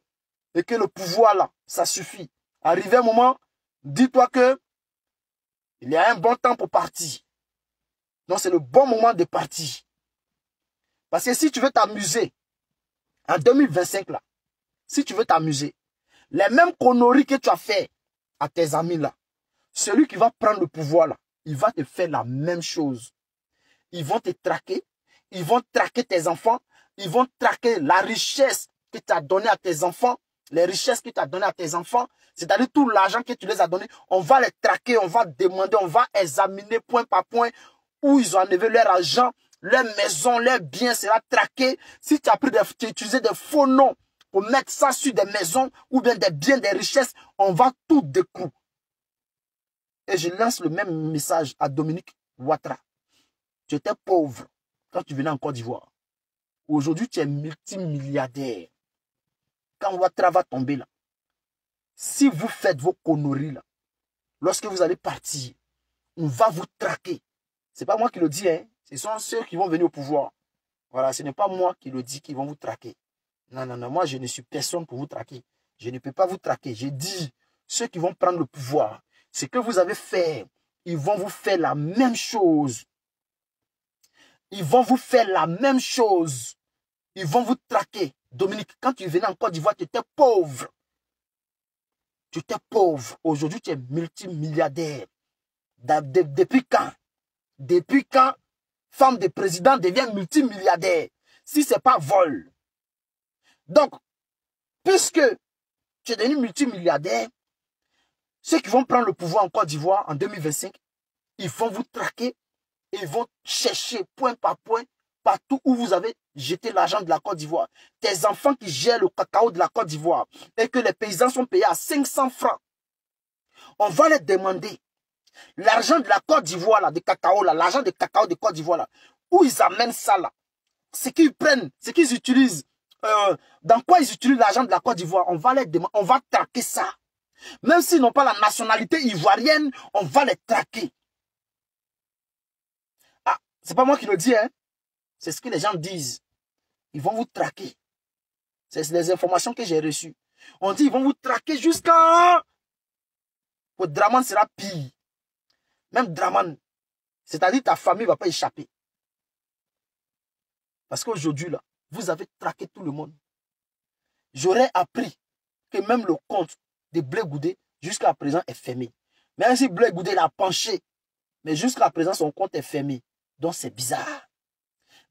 et que le pouvoir, là, ça suffit. Arrivé un moment, dis-toi que il y a un bon temps pour partir. Donc, c'est le bon moment de partir. Parce que si tu veux t'amuser, en 2025, là, si tu veux t'amuser, les mêmes conneries que tu as fait à tes amis, là, Celui qui va prendre le pouvoir, là, il va te faire la même chose. Ils vont te traquer. Ils vont traquer tes enfants. Ils vont traquer la richesse que tu as donnée à tes enfants. Les richesses que tu as données à tes enfants, c'est-à-dire tout l'argent que tu les as donné, on va les traquer, on va demander, on va examiner point par point où ils ont enlevé leur argent, leur maison, leur bien sera traqué. Si tu as pris utilisé des faux noms pour mettre ça sur des maisons ou bien des biens, des richesses, on va tout découvrir. Et je lance le même message à Dominique Ouattara. Tu étais pauvre quand tu venais en Côte d'Ivoire. Aujourd'hui, tu es multimilliardaire. Quand Ouattara va tomber là, si vous faites vos conneries là, lorsque vous allez partir, on va vous traquer. C'est pas moi qui le dis, hein. Ce sont ceux qui vont venir au pouvoir. Voilà, ce n'est pas moi qui le dis qui vont vous traquer. Non, non, non, moi je ne suis personne pour vous traquer. Je ne peux pas vous traquer. J'ai dit, ceux qui vont prendre le pouvoir, ce que vous avez fait, ils vont vous faire la même chose. Ils vont vous faire la même chose. Ils vont vous traquer. Dominique, quand tu venais en Côte d'Ivoire, tu étais pauvre. Tu étais pauvre. Aujourd'hui, tu es multimilliardaire. Depuis quand? Depuis quand femme de président devient multimilliardaire? Si ce n'est pas vol. Donc, puisque tu es devenu multimilliardaire, ceux qui vont prendre le pouvoir en Côte d'Ivoire en 2025, ils vont vous traquer et ils vont chercher point par point partout où vous avez jeté l'argent de la Côte d'Ivoire. Tes enfants qui gèrent le cacao de la Côte d'Ivoire et que les paysans sont payés à 500 francs. On va les demander l'argent de la Côte d'Ivoire, de cacao, l'argent de cacao de Côte d'Ivoire, où ils amènent ça là. Ce qu'ils prennent, ce qu'ils utilisent, dans quoi ils utilisent l'argent de la Côte d'Ivoire, on va les demander, on va traquer ça. Même s'ils n'ont pas la nationalité ivoirienne, on va les traquer. Ah, c'est pas moi qui le dis, hein. C'est ce que les gens disent. Ils vont vous traquer. C'est les informations que j'ai reçues. On dit ils vont vous traquer jusqu'à... Dramane sera pire. Même Dramane, c'est-à-dire ta famille ne va pas échapper. Parce qu'aujourd'hui, là, vous avez traqué tout le monde. J'aurais appris que même le compte de Blé Goudé, jusqu'à présent, est fermé. Même si Blé Goudé l'a penché, mais jusqu'à présent, son compte est fermé. Donc, c'est bizarre.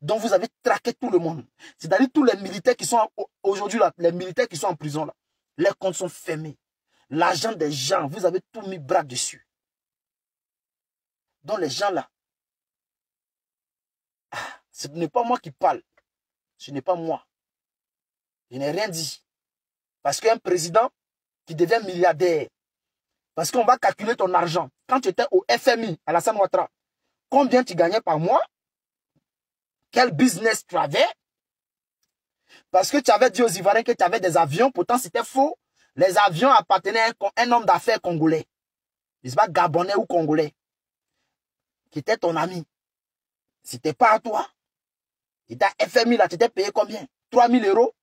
Donc, vous avez traqué tout le monde. C'est-à-dire tous les militaires qui sont aujourd'hui là, les militaires qui sont en prison là, les comptes sont fermés. L'argent des gens, vous avez tout mis bras dessus. Donc, les gens là, ce n'est pas moi qui parle. Ce n'est pas moi. Je n'ai rien dit. Parce qu'un président qui devient milliardaire, parce qu'on va calculer ton argent. Quand tu étais au FMI, à Alassane Ouattara, combien tu gagnais par mois? Quel business tu avais? Parce que tu avais dit aux Ivoiriens que tu avais des avions. Pourtant, c'était faux. Les avions appartenaient à un homme d'affaires congolais. Je ne sais pas, Gabonais ou Congolais. Qui était ton ami. C'était pas à toi. Et ta FMI, là, tu étais payé combien? 3 000 euros.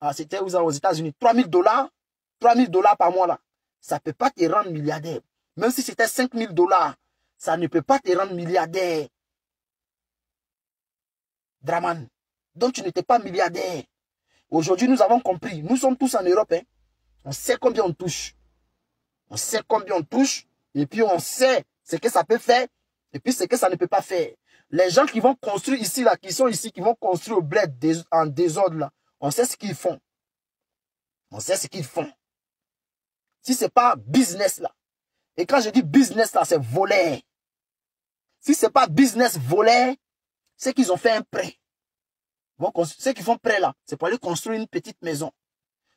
Ah, c'était aux États-Unis. 3 000 $. 3 000 $ par mois, là. Ça ne peut pas te rendre milliardaire. Même si c'était 5 000 $, ça ne peut pas te rendre milliardaire. Dramane, donc tu n'étais pas milliardaire. Aujourd'hui, nous avons compris. Nous sommes tous en Europe. Hein. On sait combien on touche. On sait combien on touche. Et puis, on sait ce que ça peut faire. Et puis, ce que ça ne peut pas faire. Les gens qui vont construire ici, là, qui sont ici, qui vont construire au blé en désordre, là, on sait ce qu'ils font. On sait ce qu'ils font. Si ce n'est pas business, là. Et quand je dis business, là, c'est voler. Si ce n'est pas business, voler, c'est qu'ils ont fait un prêt. Bon, ceux qui font prêt là, c'est pour aller construire une petite maison.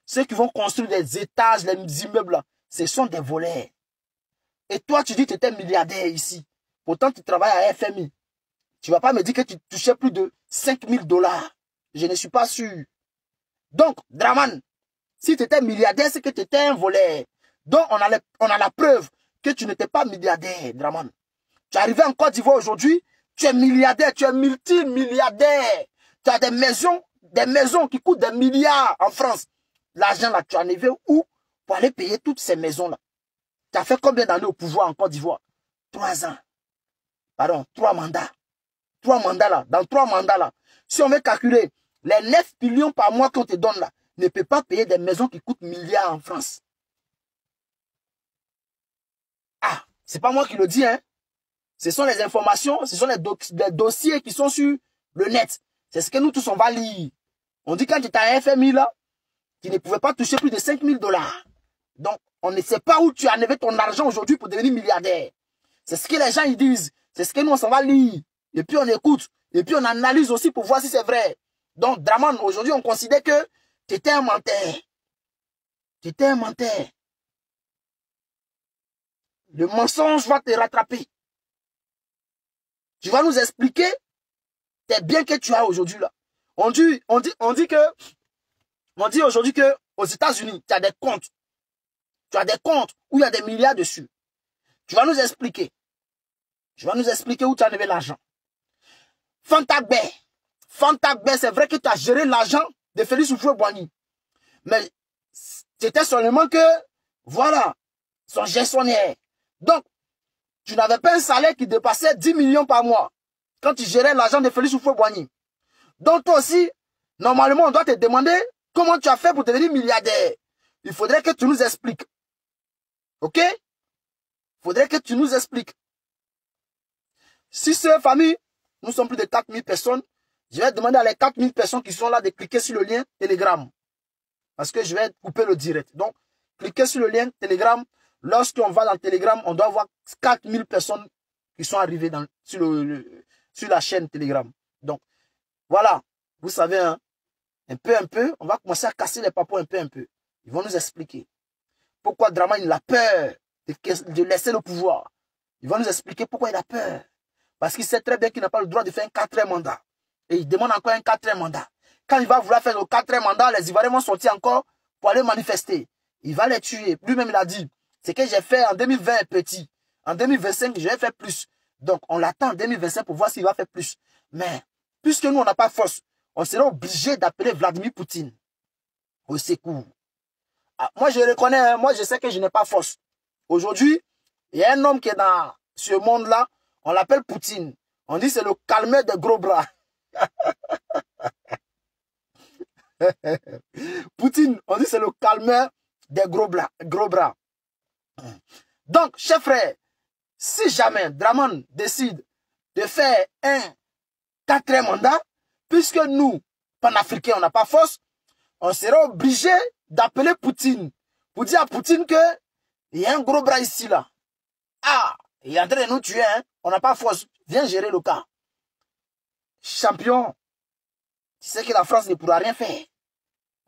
Ceux qui vont construire des étages, les immeubles là, ce sont des voleurs. Et toi, tu dis que tu étais milliardaire ici. Pourtant, tu travailles à FMI. Tu ne vas pas me dire que tu touchais plus de 5 000 $. Je ne suis pas sûr. Donc, Dramane, si tu étais milliardaire, c'est que tu étais un voleur. Donc, on a la preuve que tu n'étais pas milliardaire, Dramane. Tu es arrivé en Côte d'Ivoire aujourd'hui. Tu es milliardaire, tu es multimilliardaire. Tu as des maisons qui coûtent des milliards en France. L'argent là, tu as enlevé où pour aller payer toutes ces maisons là? Tu as fait combien d'années au pouvoir en Côte d'Ivoire? 3 ans. Pardon, 3 mandats. 3 mandats là. Dans 3 mandats là, si on veut calculer les 9 millions par mois qu'on te donne là, ne peut pas payer des maisons qui coûtent milliards en France. Ah, C'est pas moi qui le dis, hein. Ce sont les informations, ce sont les dossiers qui sont sur le net. C'est ce que nous tous, on va lire. On dit quand tu as un FMI là, tu ne pouvais pas toucher plus de 5 000 $. Donc, on ne sait pas où tu as enlevé ton argent aujourd'hui pour devenir milliardaire. C'est ce que les gens ils disent. C'est ce que nous, on s'en va lire. Et puis, on écoute. Et puis, on analyse aussi pour voir si c'est vrai. Donc, Dramane, aujourd'hui, on considère que tu étais un menteur. Tu étais un menteur. Le mensonge va te rattraper. Tu vas nous expliquer tes biens que tu as aujourd'hui là. On dit aujourd'hui que aux États-Unis, tu as des comptes. Tu as des comptes où il y a des milliards dessus. Tu vas nous expliquer. Tu vas nous expliquer où tu as enlevé l'argent. Fanta Bay, c'est vrai que tu as géré l'argent de Félix Houphouët-Boigny. Mais c'était seulement que, voilà, son gestionnaire. Donc, tu n'avais pas un salaire qui dépassait 10 millions par mois quand tu gérais l'argent de Félix Houphouët-Boigny. Donc, toi aussi, normalement, on doit te demander comment tu as fait pour devenir milliardaire. Il faudrait que tu nous expliques. OK? Il faudrait que tu nous expliques. Si c'est famille, nous sommes plus de 4 000 personnes. Je vais demander à les 4 000 personnes qui sont là de cliquer sur le lien Telegram. Parce que je vais couper le direct. Donc, cliquez sur le lien Telegram. Lorsqu'on va dans Telegram, on doit avoir 4 000 personnes qui sont arrivées sur la chaîne Telegram. Donc, voilà. Vous savez, hein, un peu, on va commencer à casser les papos un peu. Ils vont nous expliquer pourquoi Dramane il a peur de laisser le pouvoir. Ils vont nous expliquer pourquoi il a peur. Parce qu'il sait très bien qu'il n'a pas le droit de faire un 4e mandat. Et il demande encore un 4e mandat. Quand il va vouloir faire le 4e mandat, les Ivoiriens vont sortir encore pour aller manifester. Il va les tuer. Lui-même, il a dit, c'est que j'ai fait en 2020 petit. En 2025, je vais faire plus. Donc, on l'attend en 2025 pour voir s'il va faire plus. Mais, puisque nous, on n'a pas force, on sera obligé d'appeler Vladimir Poutine au secours. Ah, moi, je reconnais, hein, moi, je sais que je n'ai pas force. Aujourd'hui, il y a un homme qui est dans ce monde-là, on l'appelle Poutine. On dit c'est le calmeur des gros bras. Poutine, on dit c'est le calmeur des gros bras. Donc, chers frères, si jamais Dramane décide de faire un 4e mandat, puisque nous, panafricains, on n'a pas force, on sera obligé d'appeler Poutine pour dire à Poutine qu'il y a un gros bras ici, là. Ah, il est en train de nous tuer, hein. On n'a pas force. Viens gérer le cas. Champion, tu sais que la France ne pourra rien faire.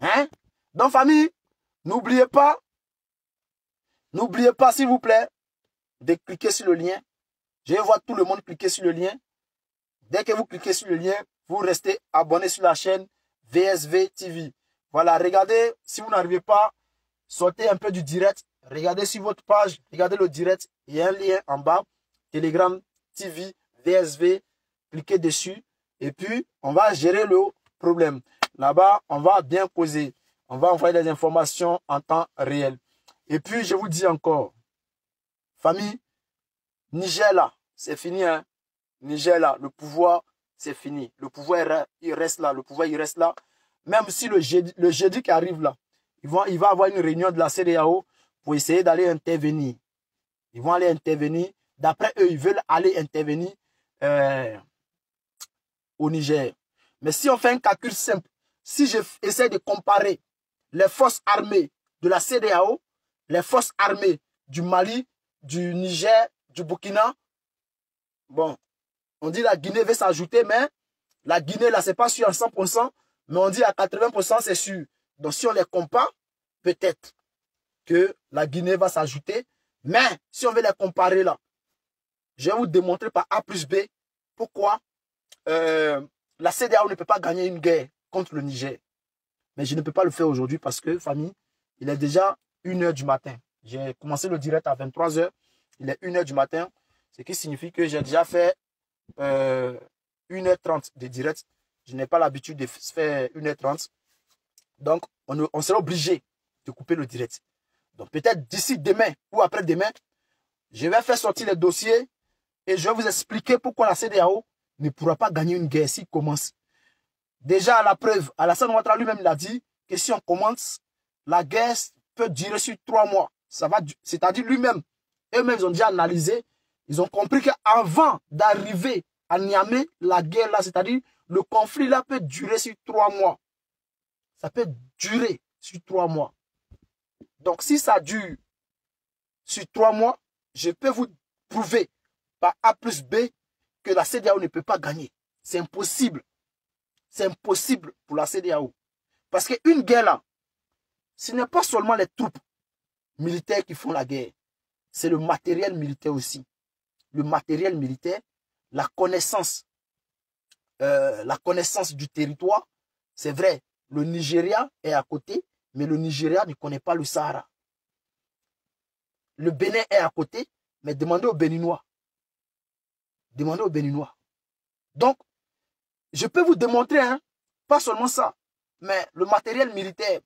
Hein? Donc, famille, n'oubliez pas, s'il vous plaît, de cliquer sur le lien. Je vais voir tout le monde cliquer sur le lien. Dès que vous cliquez sur le lien, vous restez abonné sur la chaîne VSV TV. Voilà, regardez, si vous n'arrivez pas, sortez un peu du direct. Regardez sur votre page, regardez le direct. Il y a un lien en bas, Telegram TV, VSV. Cliquez dessus et puis on va gérer le problème. Là-bas, on va bien poser. On va envoyer des informations en temps réel. Et puis, je vous dis encore, famille, Niger là, c'est fini. Hein? Niger là, le pouvoir, c'est fini. Le pouvoir, il reste là. Le pouvoir, il reste là. Même si le jeudi qui arrive là, il va avoir une réunion de la CEDEAO pour essayer d'aller intervenir. Ils vont aller intervenir. D'après eux, ils veulent aller intervenir au Niger. Mais si on fait un calcul simple, si j'essaie de comparer les forces armées de la CEDEAO, les forces armées du Mali, du Niger, du Burkina. Bon, on dit la Guinée veut s'ajouter, mais la Guinée, là, c'est pas sûr à 100%, mais on dit à 80%, c'est sûr. Donc, si on les compare, peut-être que la Guinée va s'ajouter. Mais si on veut les comparer, là, je vais vous démontrer par A plus B pourquoi la CEDEAO ne peut pas gagner une guerre contre le Niger. Mais je ne peux pas le faire aujourd'hui parce que, famille, il est déjà 1h du matin. J'ai commencé le direct à 23h. Il est 1h du matin. Ce qui signifie que j'ai déjà fait 1h30 de direct. Je n'ai pas l'habitude de faire 1h30. Donc, on sera obligé de couper le direct. Donc, peut-être d'ici demain ou après-demain, je vais faire sortir les dossiers et je vais vous expliquer pourquoi la CEDEAO ne pourra pas gagner une guerre s'il commence. Déjà, à la preuve, Alassane Ouattara lui-même l'a dit que si on commence, la guerre peut durer sur 3 mois. C'est-à-dire lui-même, eux-mêmes ils ont déjà analysé, ils ont compris qu'avant d'arriver à Niamey, la guerre là, c'est-à-dire le conflit là peut durer sur 3 mois. Ça peut durer sur 3 mois. Donc si ça dure sur 3 mois, je peux vous prouver par A plus B que la CEDEAO ne peut pas gagner. C'est impossible. C'est impossible pour la CEDEAO. Parce qu'une guerre là, ce n'est pas seulement les troupes militaires qui font la guerre. C'est le matériel militaire aussi. Le matériel militaire, la connaissance du territoire, c'est vrai. Le Nigeria est à côté, mais le Nigeria ne connaît pas le Sahara. Le Bénin est à côté, mais demandez aux Béninois. Demandez aux Béninois. Donc, je peux vous démontrer, hein, pas seulement ça, mais le matériel militaire,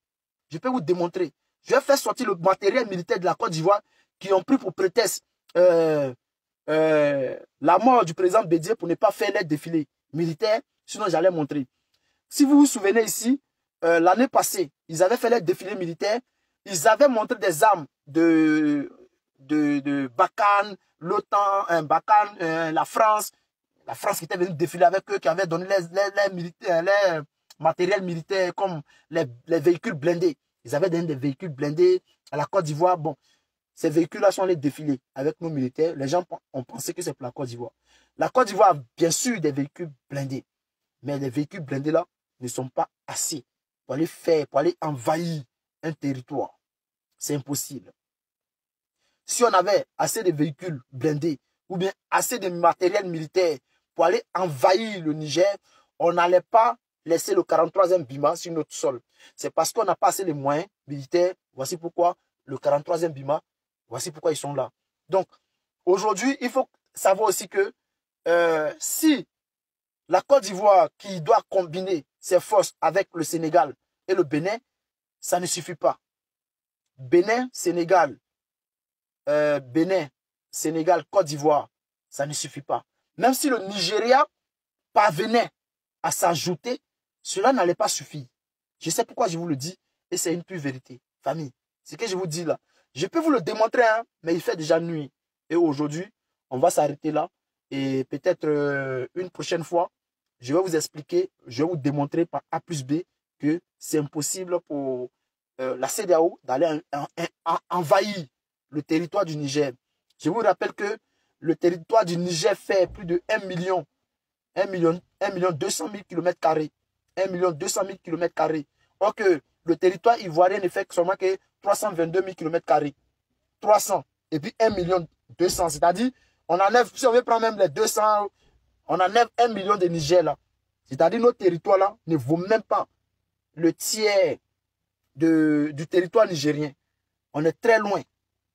je peux vous démontrer. Je vais faire sortir le matériel militaire de la Côte d'Ivoire qui ont pris pour prétexte la mort du président Bédier pour ne pas faire les défilés militaires, sinon j'allais montrer. Si vous vous souvenez ici, l'année passée, ils avaient fait les défilés militaires, ils avaient montré des armes de Bakan, l'OTAN, la France qui était venue défiler avec eux, qui avait donné les matériels militaires comme les véhicules blindés. Ils avaient donné des véhicules blindés à la Côte d'Ivoire. Bon, ces véhicules-là sont allés défiler avec nos militaires. Les gens ont pensé que c'est pour la Côte d'Ivoire. La Côte d'Ivoire a bien sûr des véhicules blindés, mais les véhicules blindés-là ne sont pas assez pour aller faire, pour aller envahir un territoire. C'est impossible. Si on avait assez de véhicules blindés ou bien assez de matériel militaire pour aller envahir le Niger, on n'allait pas laisser le 43e Bima sur notre sol. C'est parce qu'on n'a pas assez de moyens militaires. Voici pourquoi le 43e Bima, voici pourquoi ils sont là. Donc, aujourd'hui, il faut savoir aussi que si la Côte d'Ivoire qui doit combiner ses forces avec le Sénégal et le Bénin, ça ne suffit pas. Bénin, Sénégal, Côte d'Ivoire, ça ne suffit pas. Même si le Nigeria parvenait à s'ajouter, cela n'allait pas suffire. Je sais pourquoi je vous le dis, et c'est une pure vérité. Famille, ce que je vous dis là, je peux vous le démontrer, hein, mais il fait déjà nuit. Et aujourd'hui, on va s'arrêter là, et peut-être une prochaine fois, je vais vous expliquer, je vais vous démontrer par A plus B que c'est impossible pour la CEDEAO d'aller envahir le territoire du Niger. Je vous rappelle que le territoire du Niger fait plus de 1 200 000 km². Or que le territoire ivoirien ne fait seulement que 322 000 km². 300 et puis 1 200 000. C'est-à-dire, on enlève, si on veut prendre même les 200, on enlève 1 million de Niger là. C'est-à-dire, notre territoire là ne vaut même pas le tiers du territoire nigérien. On est très loin,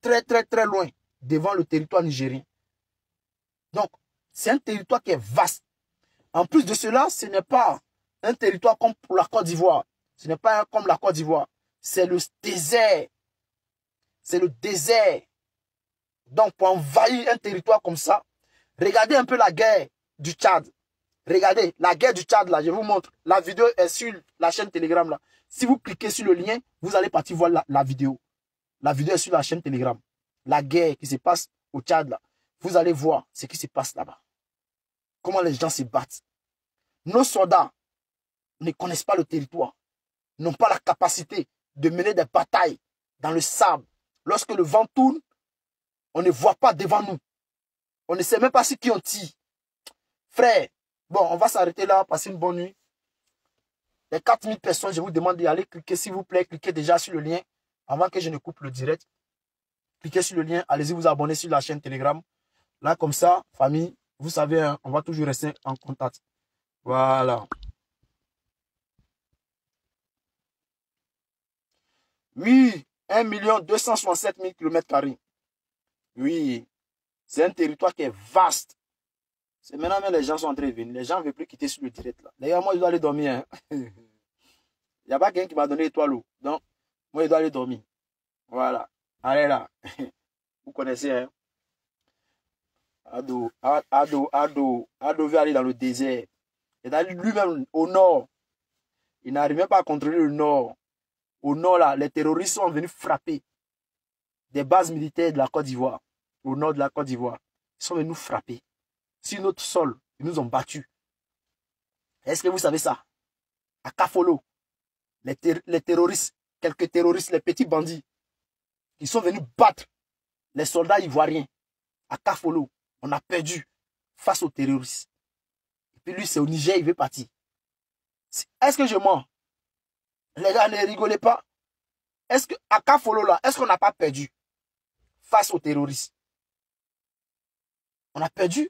très loin devant le territoire nigérien. Donc, c'est un territoire qui est vaste. En plus de cela, ce n'est pas un territoire comme pour la Côte d'Ivoire. Ce n'est pas comme la Côte d'Ivoire. C'est le désert. C'est le désert. Donc, pour envahir un territoire comme ça, regardez un peu la guerre du Tchad. Regardez, la guerre du Tchad, là, je vous montre. La vidéo est sur la chaîne Telegram, là. Si vous cliquez sur le lien, vous allez partir voir la vidéo. La vidéo est sur la chaîne Telegram. La guerre qui se passe au Tchad, là. Vous allez voir ce qui se passe là-bas. Comment les gens se battent. Nos soldats ne connaissent pas le territoire, n'ont pas la capacité de mener des batailles dans le sable. Lorsque le vent tourne, on ne voit pas devant nous. On ne sait même pas si qui on tire. Frère, bon, on va s'arrêter là, passer une bonne nuit. Les 4000 personnes, je vous demande d'y aller, cliquer s'il vous plaît, cliquez déjà sur le lien avant que je ne coupe le direct. Cliquez sur le lien, allez-y vous abonner sur la chaîne Telegram. Là, comme ça, famille, vous savez, hein, on va toujours rester en contact. Voilà. Oui, 1 267 000 km². Oui, c'est un territoire qui est vaste. C'est maintenant que les gens sont en train de venir. Les gens ne veulent plus quitter sur le direct. D'ailleurs, moi, je dois aller dormir. Hein. Il n'y a pas quelqu'un qui m'a donné l'étoile. Donc, moi, je dois aller dormir. Voilà. Allez là. Vous connaissez, hein. Ado veut aller dans le désert. Et d'aller lui-même au nord. Il n'arrive même pas à contrôler le nord. Au nord, là, les terroristes sont venus frapper des bases militaires de la Côte d'Ivoire. au nord de la Côte d'Ivoire. Ils sont venus nous frapper. Sur notre sol, ils nous ont battus. Est-ce que vous savez ça? À Kafolo, les terroristes, quelques terroristes, les petits bandits, ils sont venus battre les soldats ivoiriens. À Kafolo, on a perdu face aux terroristes. Et puis lui, c'est au Niger, il veut partir. Est-ce que je mens? Les gars, ne rigolez pas. Est-ce que à Kafolo, là, est-ce qu'on n'a pas perdu face aux terroristes? On a perdu.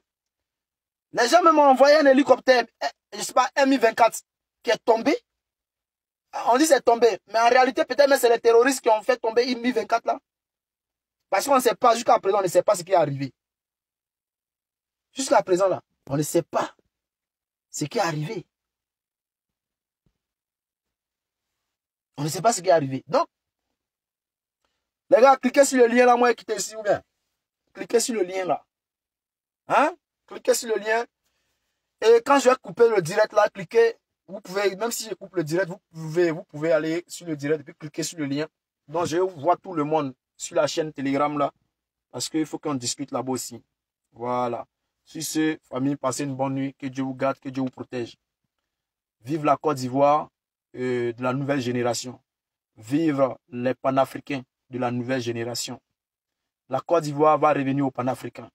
Les gens m'ont envoyé un hélicoptère, je ne sais pas, Mi-24, qui est tombé. On dit c'est tombé, mais en réalité, peut-être même c'est les terroristes qui ont fait tomber Mi-24 là. Parce qu'on ne sait pas, jusqu'à présent, on ne sait pas ce qui est arrivé. Jusqu'à présent, là, on ne sait pas ce qui est arrivé. On ne sait pas ce qui est arrivé. Donc, les gars, cliquez sur le lien là, moi, quittez ici ou bien. Cliquez sur le lien là. Hein? Cliquez sur le lien. Et quand je vais couper le direct là, cliquez. Vous pouvez, même si je coupe le direct, vous pouvez aller sur le direct et puis cliquer sur le lien. Donc, je vois tout le monde sur la chaîne Telegram là. Parce qu'il faut qu'on discute là-bas aussi. Voilà. Sur ce, famille, passez une bonne nuit. Que Dieu vous garde, que Dieu vous protège. Vive la Côte d'Ivoire de la nouvelle génération. Vive les panafricains de la nouvelle génération. La Côte d'Ivoire va revenir au panafricain.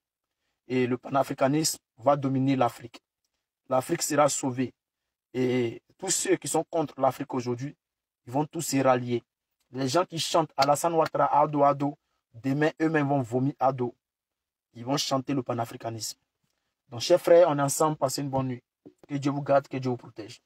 Et le panafricanisme va dominer l'Afrique. L'Afrique sera sauvée. Et tous ceux qui sont contre l'Afrique aujourd'hui, ils vont tous se rallier. Les gens qui chantent Alassane Ouattara Ado Ado, demain eux-mêmes vont vomir Ado. Ils vont chanter le panafricanisme. Donc, chers frères, on est ensemble, passez une bonne nuit. Que Dieu vous garde, que Dieu vous protège.